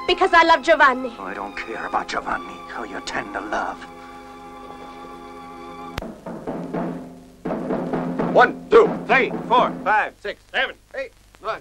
because I love Giovanni. Oh, I don't care about Giovanni. Oh, your tender love. One, two, three, four, five, six, seven, eight, nine.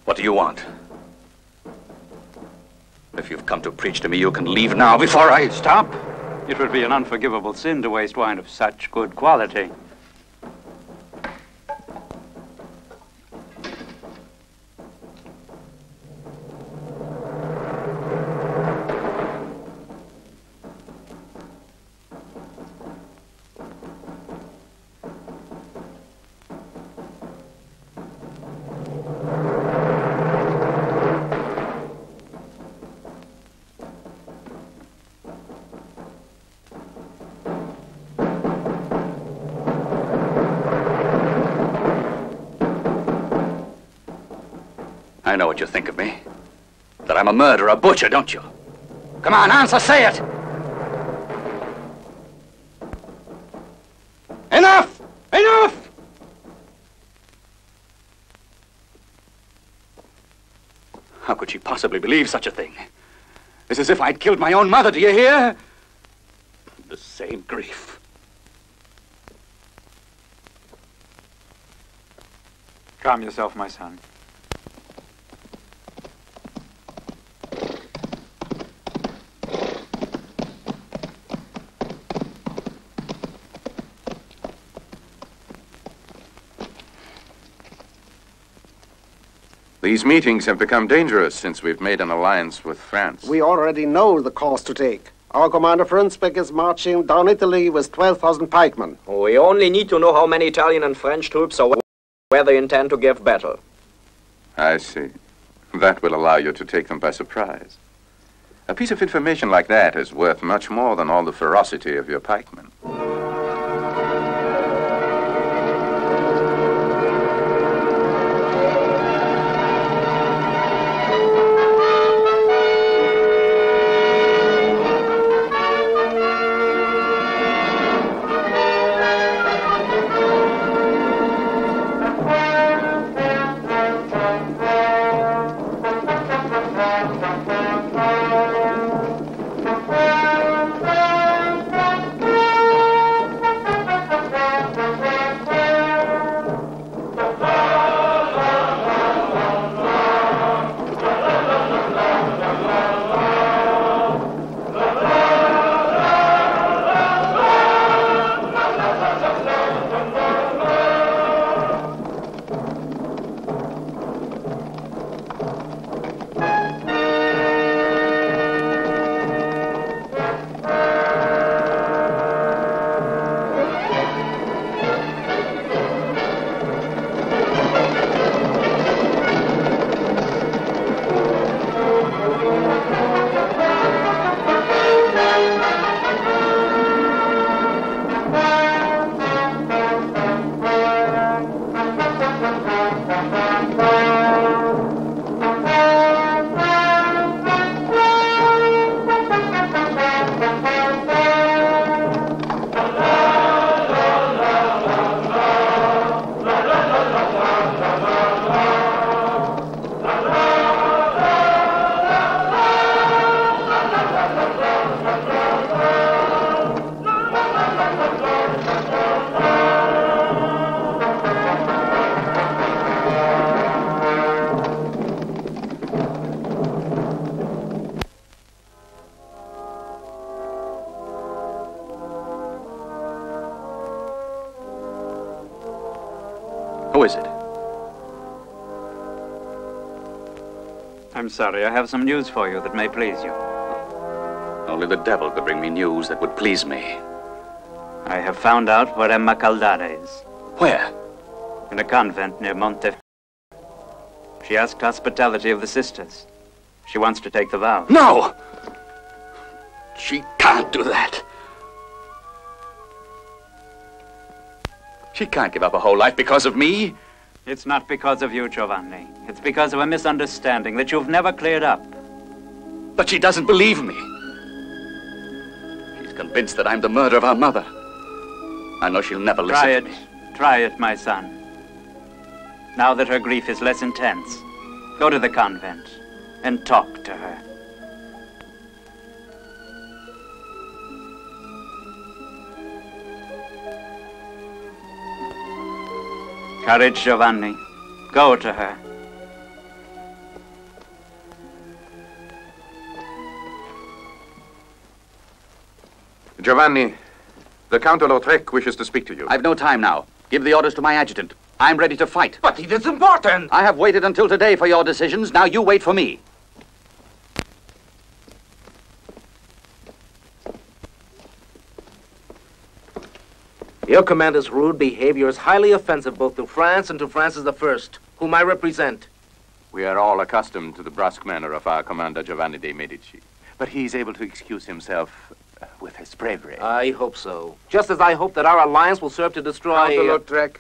What do you want? Come to preach to me, you can leave now before I... Stop. It would be an unforgivable sin to waste wine of such good quality. I know what you think of me. That I'm a murderer, a butcher, don't you? Come on, answer, say it! Enough! Enough! How could she possibly believe such a thing? It's as if I'd killed my own mother, do you hear? The same grief. Calm yourself, my son. These meetings have become dangerous since we've made an alliance with France. We already know the course to take. Our commander, Frundsberg, is marching down Italy with twelve thousand pikemen. We only need to know how many Italian and French troops are where they intend to give battle. I see. That will allow you to take them by surprise. A piece of information like that is worth much more than all the ferocity of your pikemen. I'm sorry, I have some news for you that may please you. Only the devil could bring me news that would please me. I have found out where Emma Caldares is. Where? In a convent near Montefiore. She asked hospitality of the sisters. She wants to take the vow. No! She can't do that. She can't give up her whole life because of me. It's not because of you, Giovanni. It's because of a misunderstanding that you've never cleared up. But she doesn't believe me. She's convinced that I'm the murderer of her mother. I know she'll never listen to me. Try it. Try it, my son. Now that her grief is less intense, go to the convent and talk to her. Courage, Giovanni. Go to her. Giovanni, the Count of Lautrec wishes to speak to you. I've no time now. Give the orders to my adjutant. I'm ready to fight. But it is important. I have waited until today for your decisions. Now you wait for me. Your commander's rude behavior is highly offensive both to France and to Francis the First, whom I represent. We are all accustomed to the brusque manner of our commander, Giovanni de' Medici. But he's able to excuse himself with his bravery. I hope so. Just as I hope that our alliance will serve to destroy... Count of Lautrec,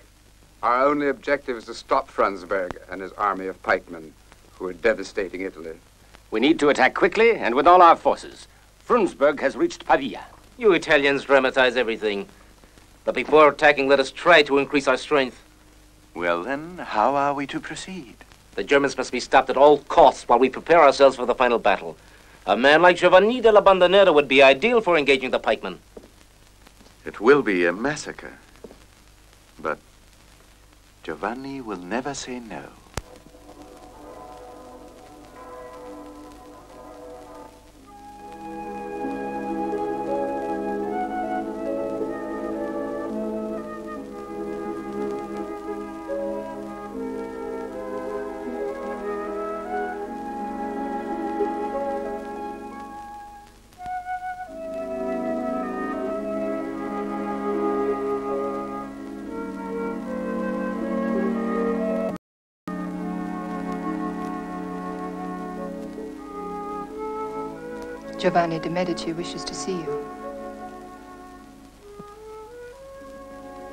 our only objective is to stop Frundsberg and his army of pikemen, who are devastating Italy. We need to attack quickly and with all our forces. Frundsberg has reached Pavia. You Italians dramatize everything. But before attacking, let us try to increase our strength. Well, then, how are we to proceed? The Germans must be stopped at all costs while we prepare ourselves for the final battle. A man like Giovanni delle Bande Nere would be ideal for engaging the pikemen. It will be a massacre. But Giovanni will never say no. Giovanni de' Medici wishes to see you.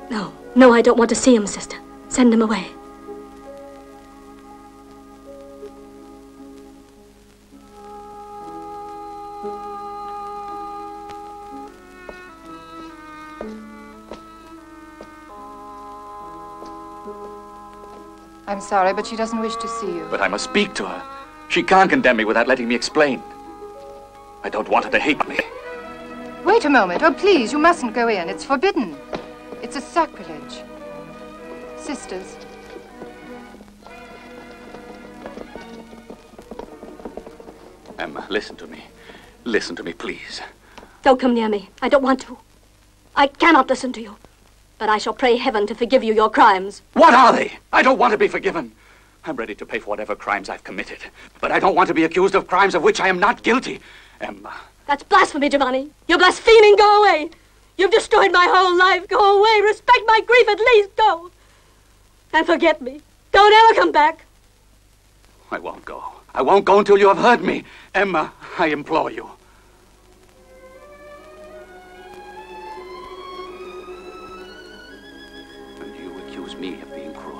No, no, I don't want to see him, sister. Send him away. I'm sorry, but she doesn't wish to see you. But I must speak to her. She can't condemn me without letting me explain. I don't want her to hate me. Wait a moment. Oh, please, you mustn't go in. It's forbidden. It's a sacrilege. Sisters. Emma, listen to me. Listen to me, please. Don't come near me. I don't want to. I cannot listen to you. But I shall pray heaven to forgive you your crimes. What are they? I don't want to be forgiven. I'm ready to pay for whatever crimes I've committed. But I don't want to be accused of crimes of which I am not guilty. Emma. That's blasphemy, Giovanni. You're blaspheming. Go away. You've destroyed my whole life. Go away. Respect my grief at least. Go. And forget me. Don't ever come back. I won't go. I won't go until you have heard me. Emma, I implore you. Me of being cruel.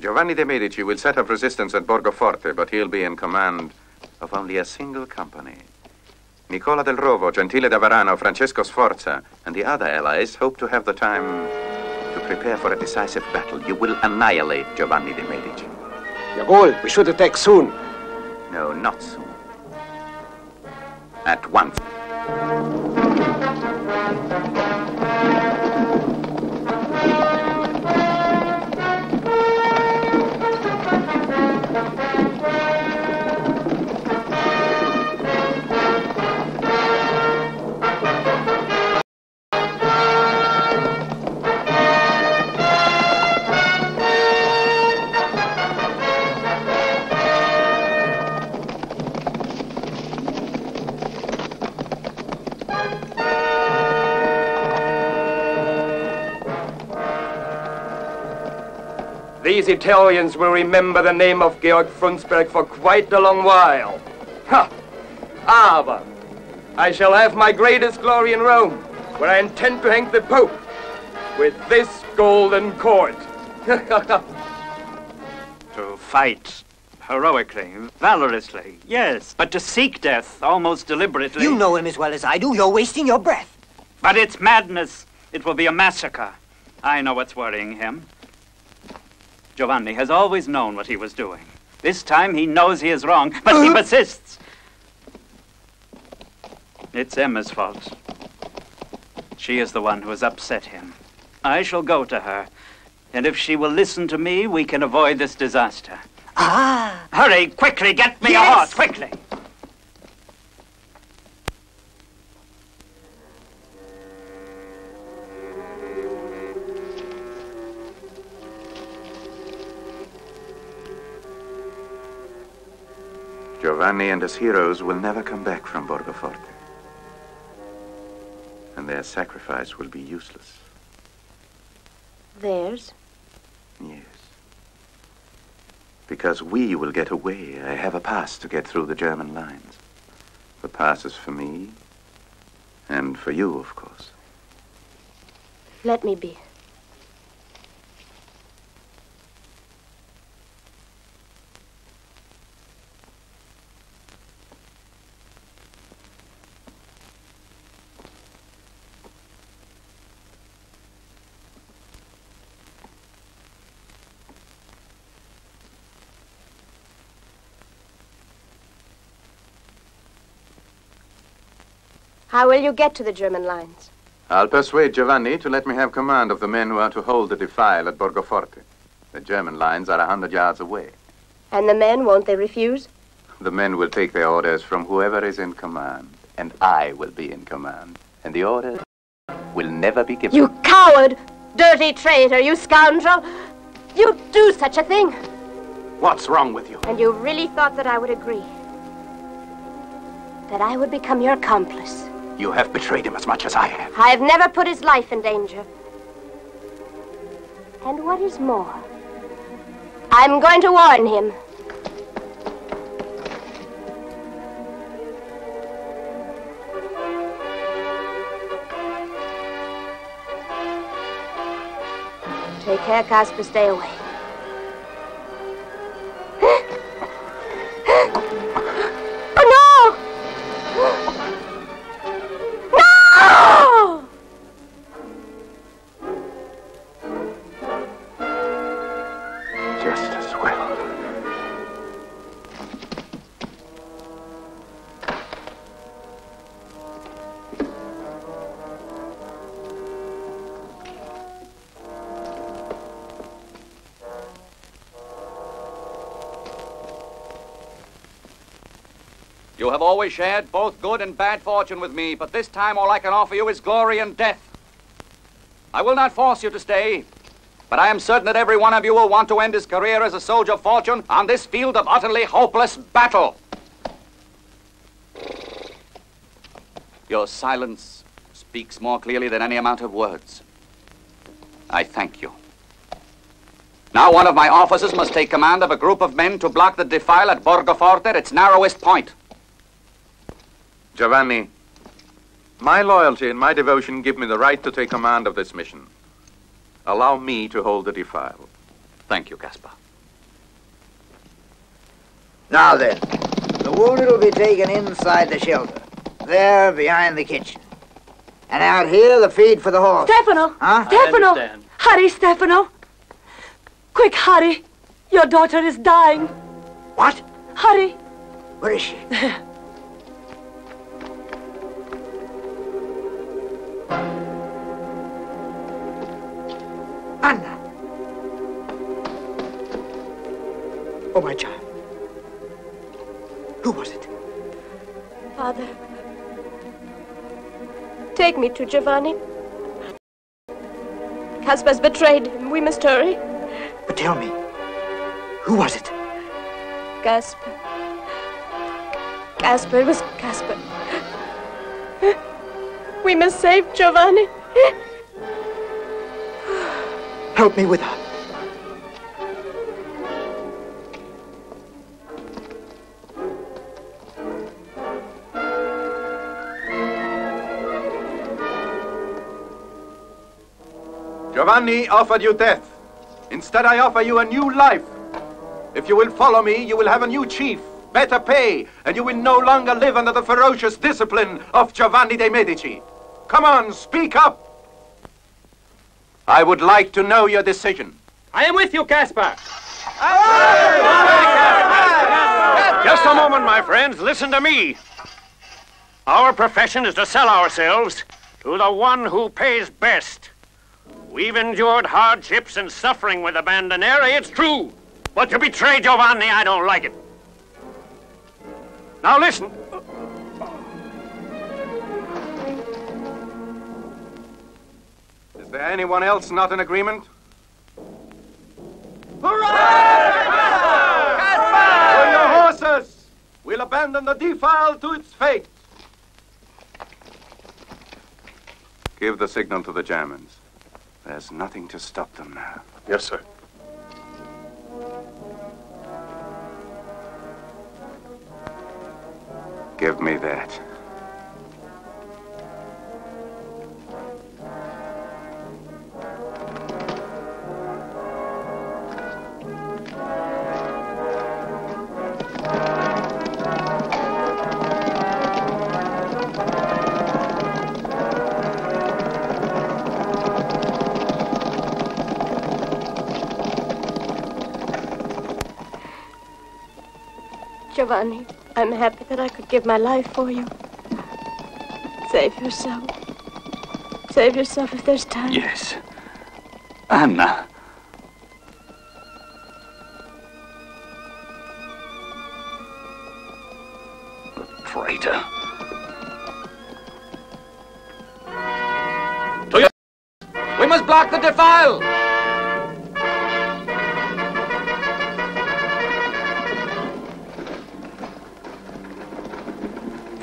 Giovanni de' Medici will set up resistance at Borgoforte, but he'll be in command of only a single company. Nicola del Rovo, Gentile da Varano, Francesco Sforza, and the other allies hope to have the time to prepare for a decisive battle. You will annihilate Giovanni de' Medici. Your goal, we should attack soon. No, not soon. At once. These Italians will remember the name of Georg Frundsberg for quite a long while. Ha! Aber, I shall have my greatest glory in Rome, where I intend to hang the Pope with this golden cord. To fight heroically, valorously, yes, but to seek death almost deliberately. You know him as well as I do. You're wasting your breath. But it's madness. It will be a massacre. I know what's worrying him. Giovanni has always known what he was doing. This time he knows he is wrong, but uh-huh. he persists. It's Emma's fault. She is the one who has upset him. I shall go to her, and if she will listen to me, we can avoid this disaster. Ah! Hurry, quickly, get me yes. a horse, quickly! Giovanni and his heroes will never come back from Borgoforte. And their sacrifice will be useless. Theirs? Yes. Because we will get away. I have a pass to get through the German lines. The pass is for me, and for you, of course. Let me be. How will you get to the German lines? I'll persuade Giovanni to let me have command of the men who are to hold the defile at Borgoforte. The German lines are a hundred yards away. And the men, won't they refuse? The men will take their orders from whoever is in command. And I will be in command. And the orders will never be given. You coward! Dirty traitor! You scoundrel! You'd do such a thing? What's wrong with you? And you really thought that I would agree? That I would become your accomplice? You have betrayed him as much as I have. I have never put his life in danger. And what is more, I'm going to warn him. Take care, Casper, stay away. Oh, no! No! Just as well. You have always shared both good and bad fortune with me, but this time all I can offer you is glory and death. I will not force you to stay, but I am certain that every one of you will want to end his career as a soldier of fortune on this field of utterly hopeless battle. Your silence speaks more clearly than any amount of words. I thank you. Now one of my officers must take command of a group of men to block the defile at Borgoforte at its narrowest point. Giovanni, my loyalty and my devotion give me the right to take command of this mission. Allow me to hold the defile. Thank you, Caspar. Now then, the wounded will be taken inside the shelter, there behind the kitchen. And out here, the feed for the horse. Stefano! Huh? Stefano! Hurry, Stefano! Quick, hurry! Your daughter is dying. What? Hurry! Where is she? There. Anna! Oh, my child. Who was it? Father, take me to Giovanni. Caspar's betrayed him. We must hurry. But tell me, who was it? Caspar. Caspar, it was Caspar. We must save Giovanni. Help me with her. Giovanni offered you death. Instead, I offer you a new life. If you will follow me, you will have a new chief, better pay, and you will no longer live under the ferocious discipline of Giovanni de' Medici. Come on, speak up. I would like to know your decision. I am with you, Caspar. Just a moment, my friends. Listen to me. Our profession is to sell ourselves to the one who pays best. We've endured hardships and suffering with the Bandoneri, it's true. But to betray Giovanni, I don't like it. Now listen. Is there anyone else not in agreement? Hurrah! Caspar! For your horses! We'll abandon the defile to its fate. Give the signal to the Germans. There's nothing to stop them now. Yes, sir. Give me that. Giovanni, I'm happy that I could give my life for you. Save yourself. Save yourself if there's time. Yes. Anna. The traitor. To your... We must block the defile!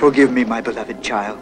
Forgive me, my beloved child.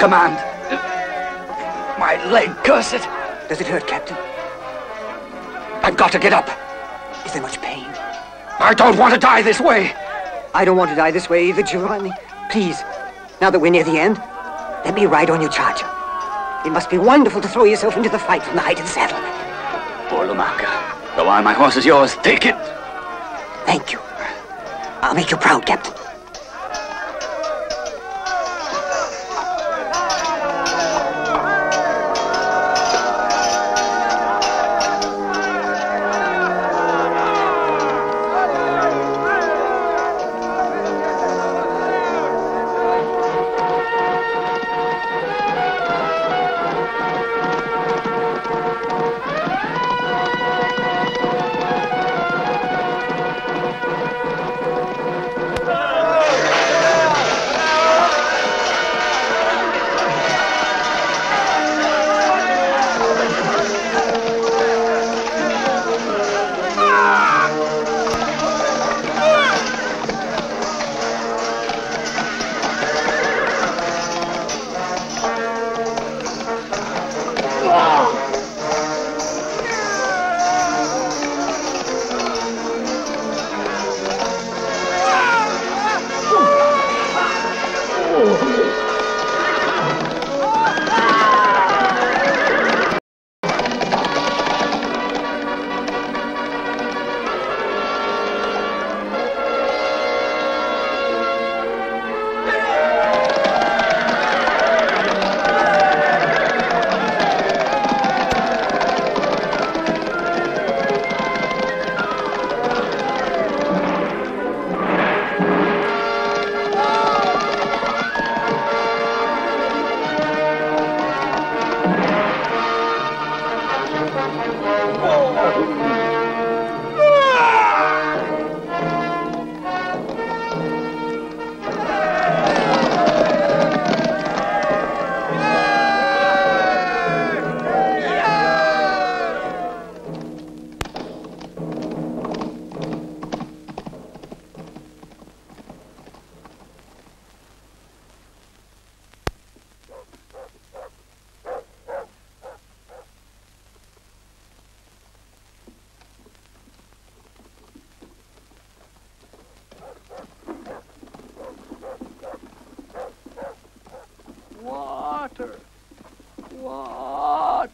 Command. My leg, curse it. Does it hurt, Captain? I've got to get up. Is there much pain? I don't want to die this way. I don't want to die this way either, Giovanni. Please, now that we're near the end, let me ride on your charger. It must be wonderful to throw yourself into the fight from the height of the saddle. Poor Lumaca. Though while my horse is yours, take it. Thank you. I'll make you proud, Captain.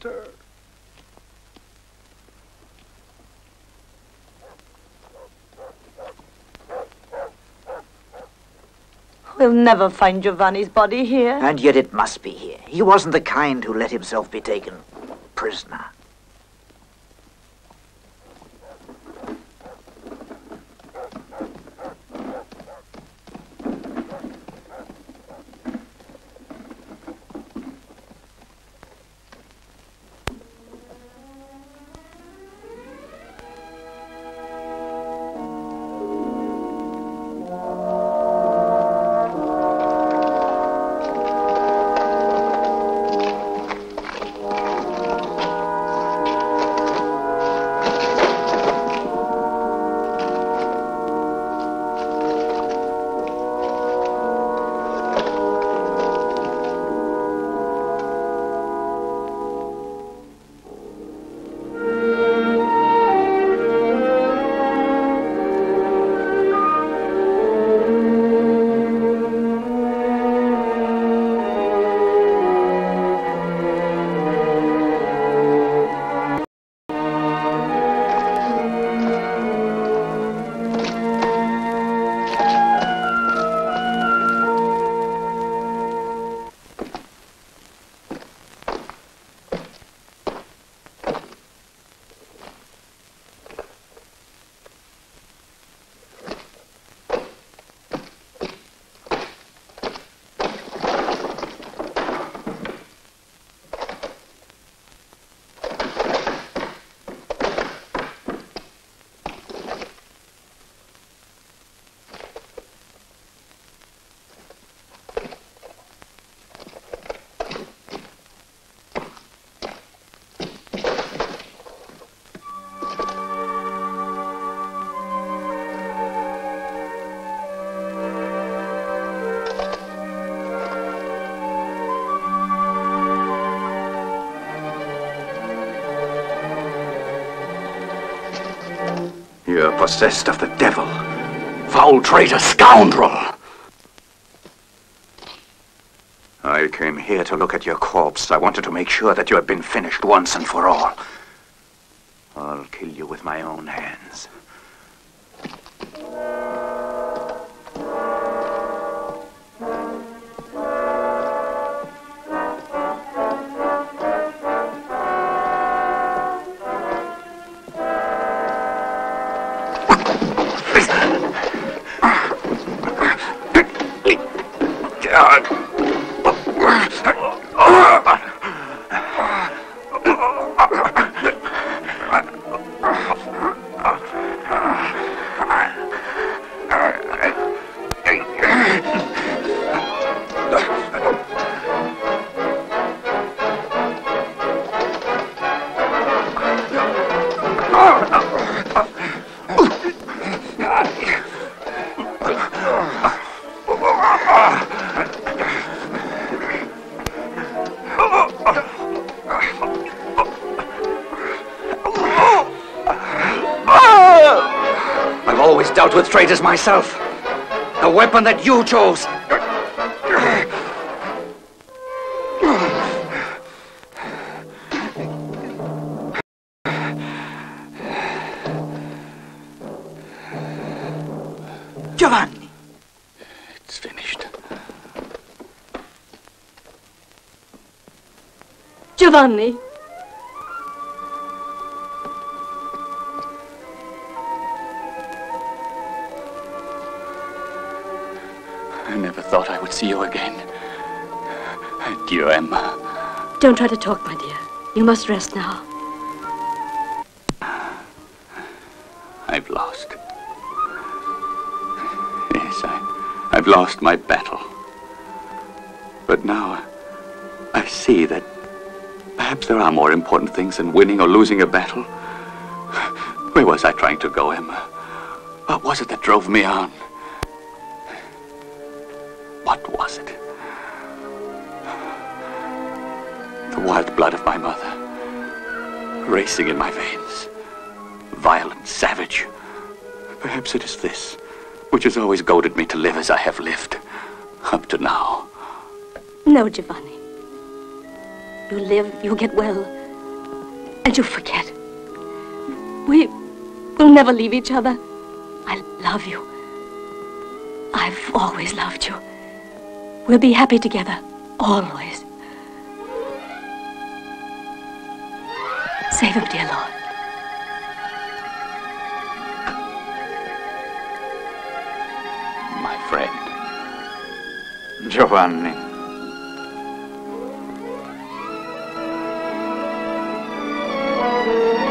matter. We'll never find Giovanni's body here. And yet it must be here. He wasn't the kind who let himself be taken prisoner. You're possessed of the devil, foul traitor, scoundrel! I came here to look at your corpse. I wanted to make sure that you had been finished once and for all. I'll kill you with my own hands. With traitors myself, the weapon that you chose. Giovanni! It's finished. Giovanni! See you again. Adieu, Emma. Don't try to talk, my dear. You must rest now. I've lost. Yes, I, I've lost my battle. But now I see that perhaps there are more important things than winning or losing a battle. Where was I trying to go, Emma? What was it that drove me on? Blood of my mother, racing in my veins, violent, savage. Perhaps it is this which has always goaded me to live as I have lived, up to now. No, Giovanni. You live, you get well, And you forget. We will never leave each other. I love you. I've always loved you. We'll be happy together, always. Save him, dear Lord. My friend, Giovanni. Thank you.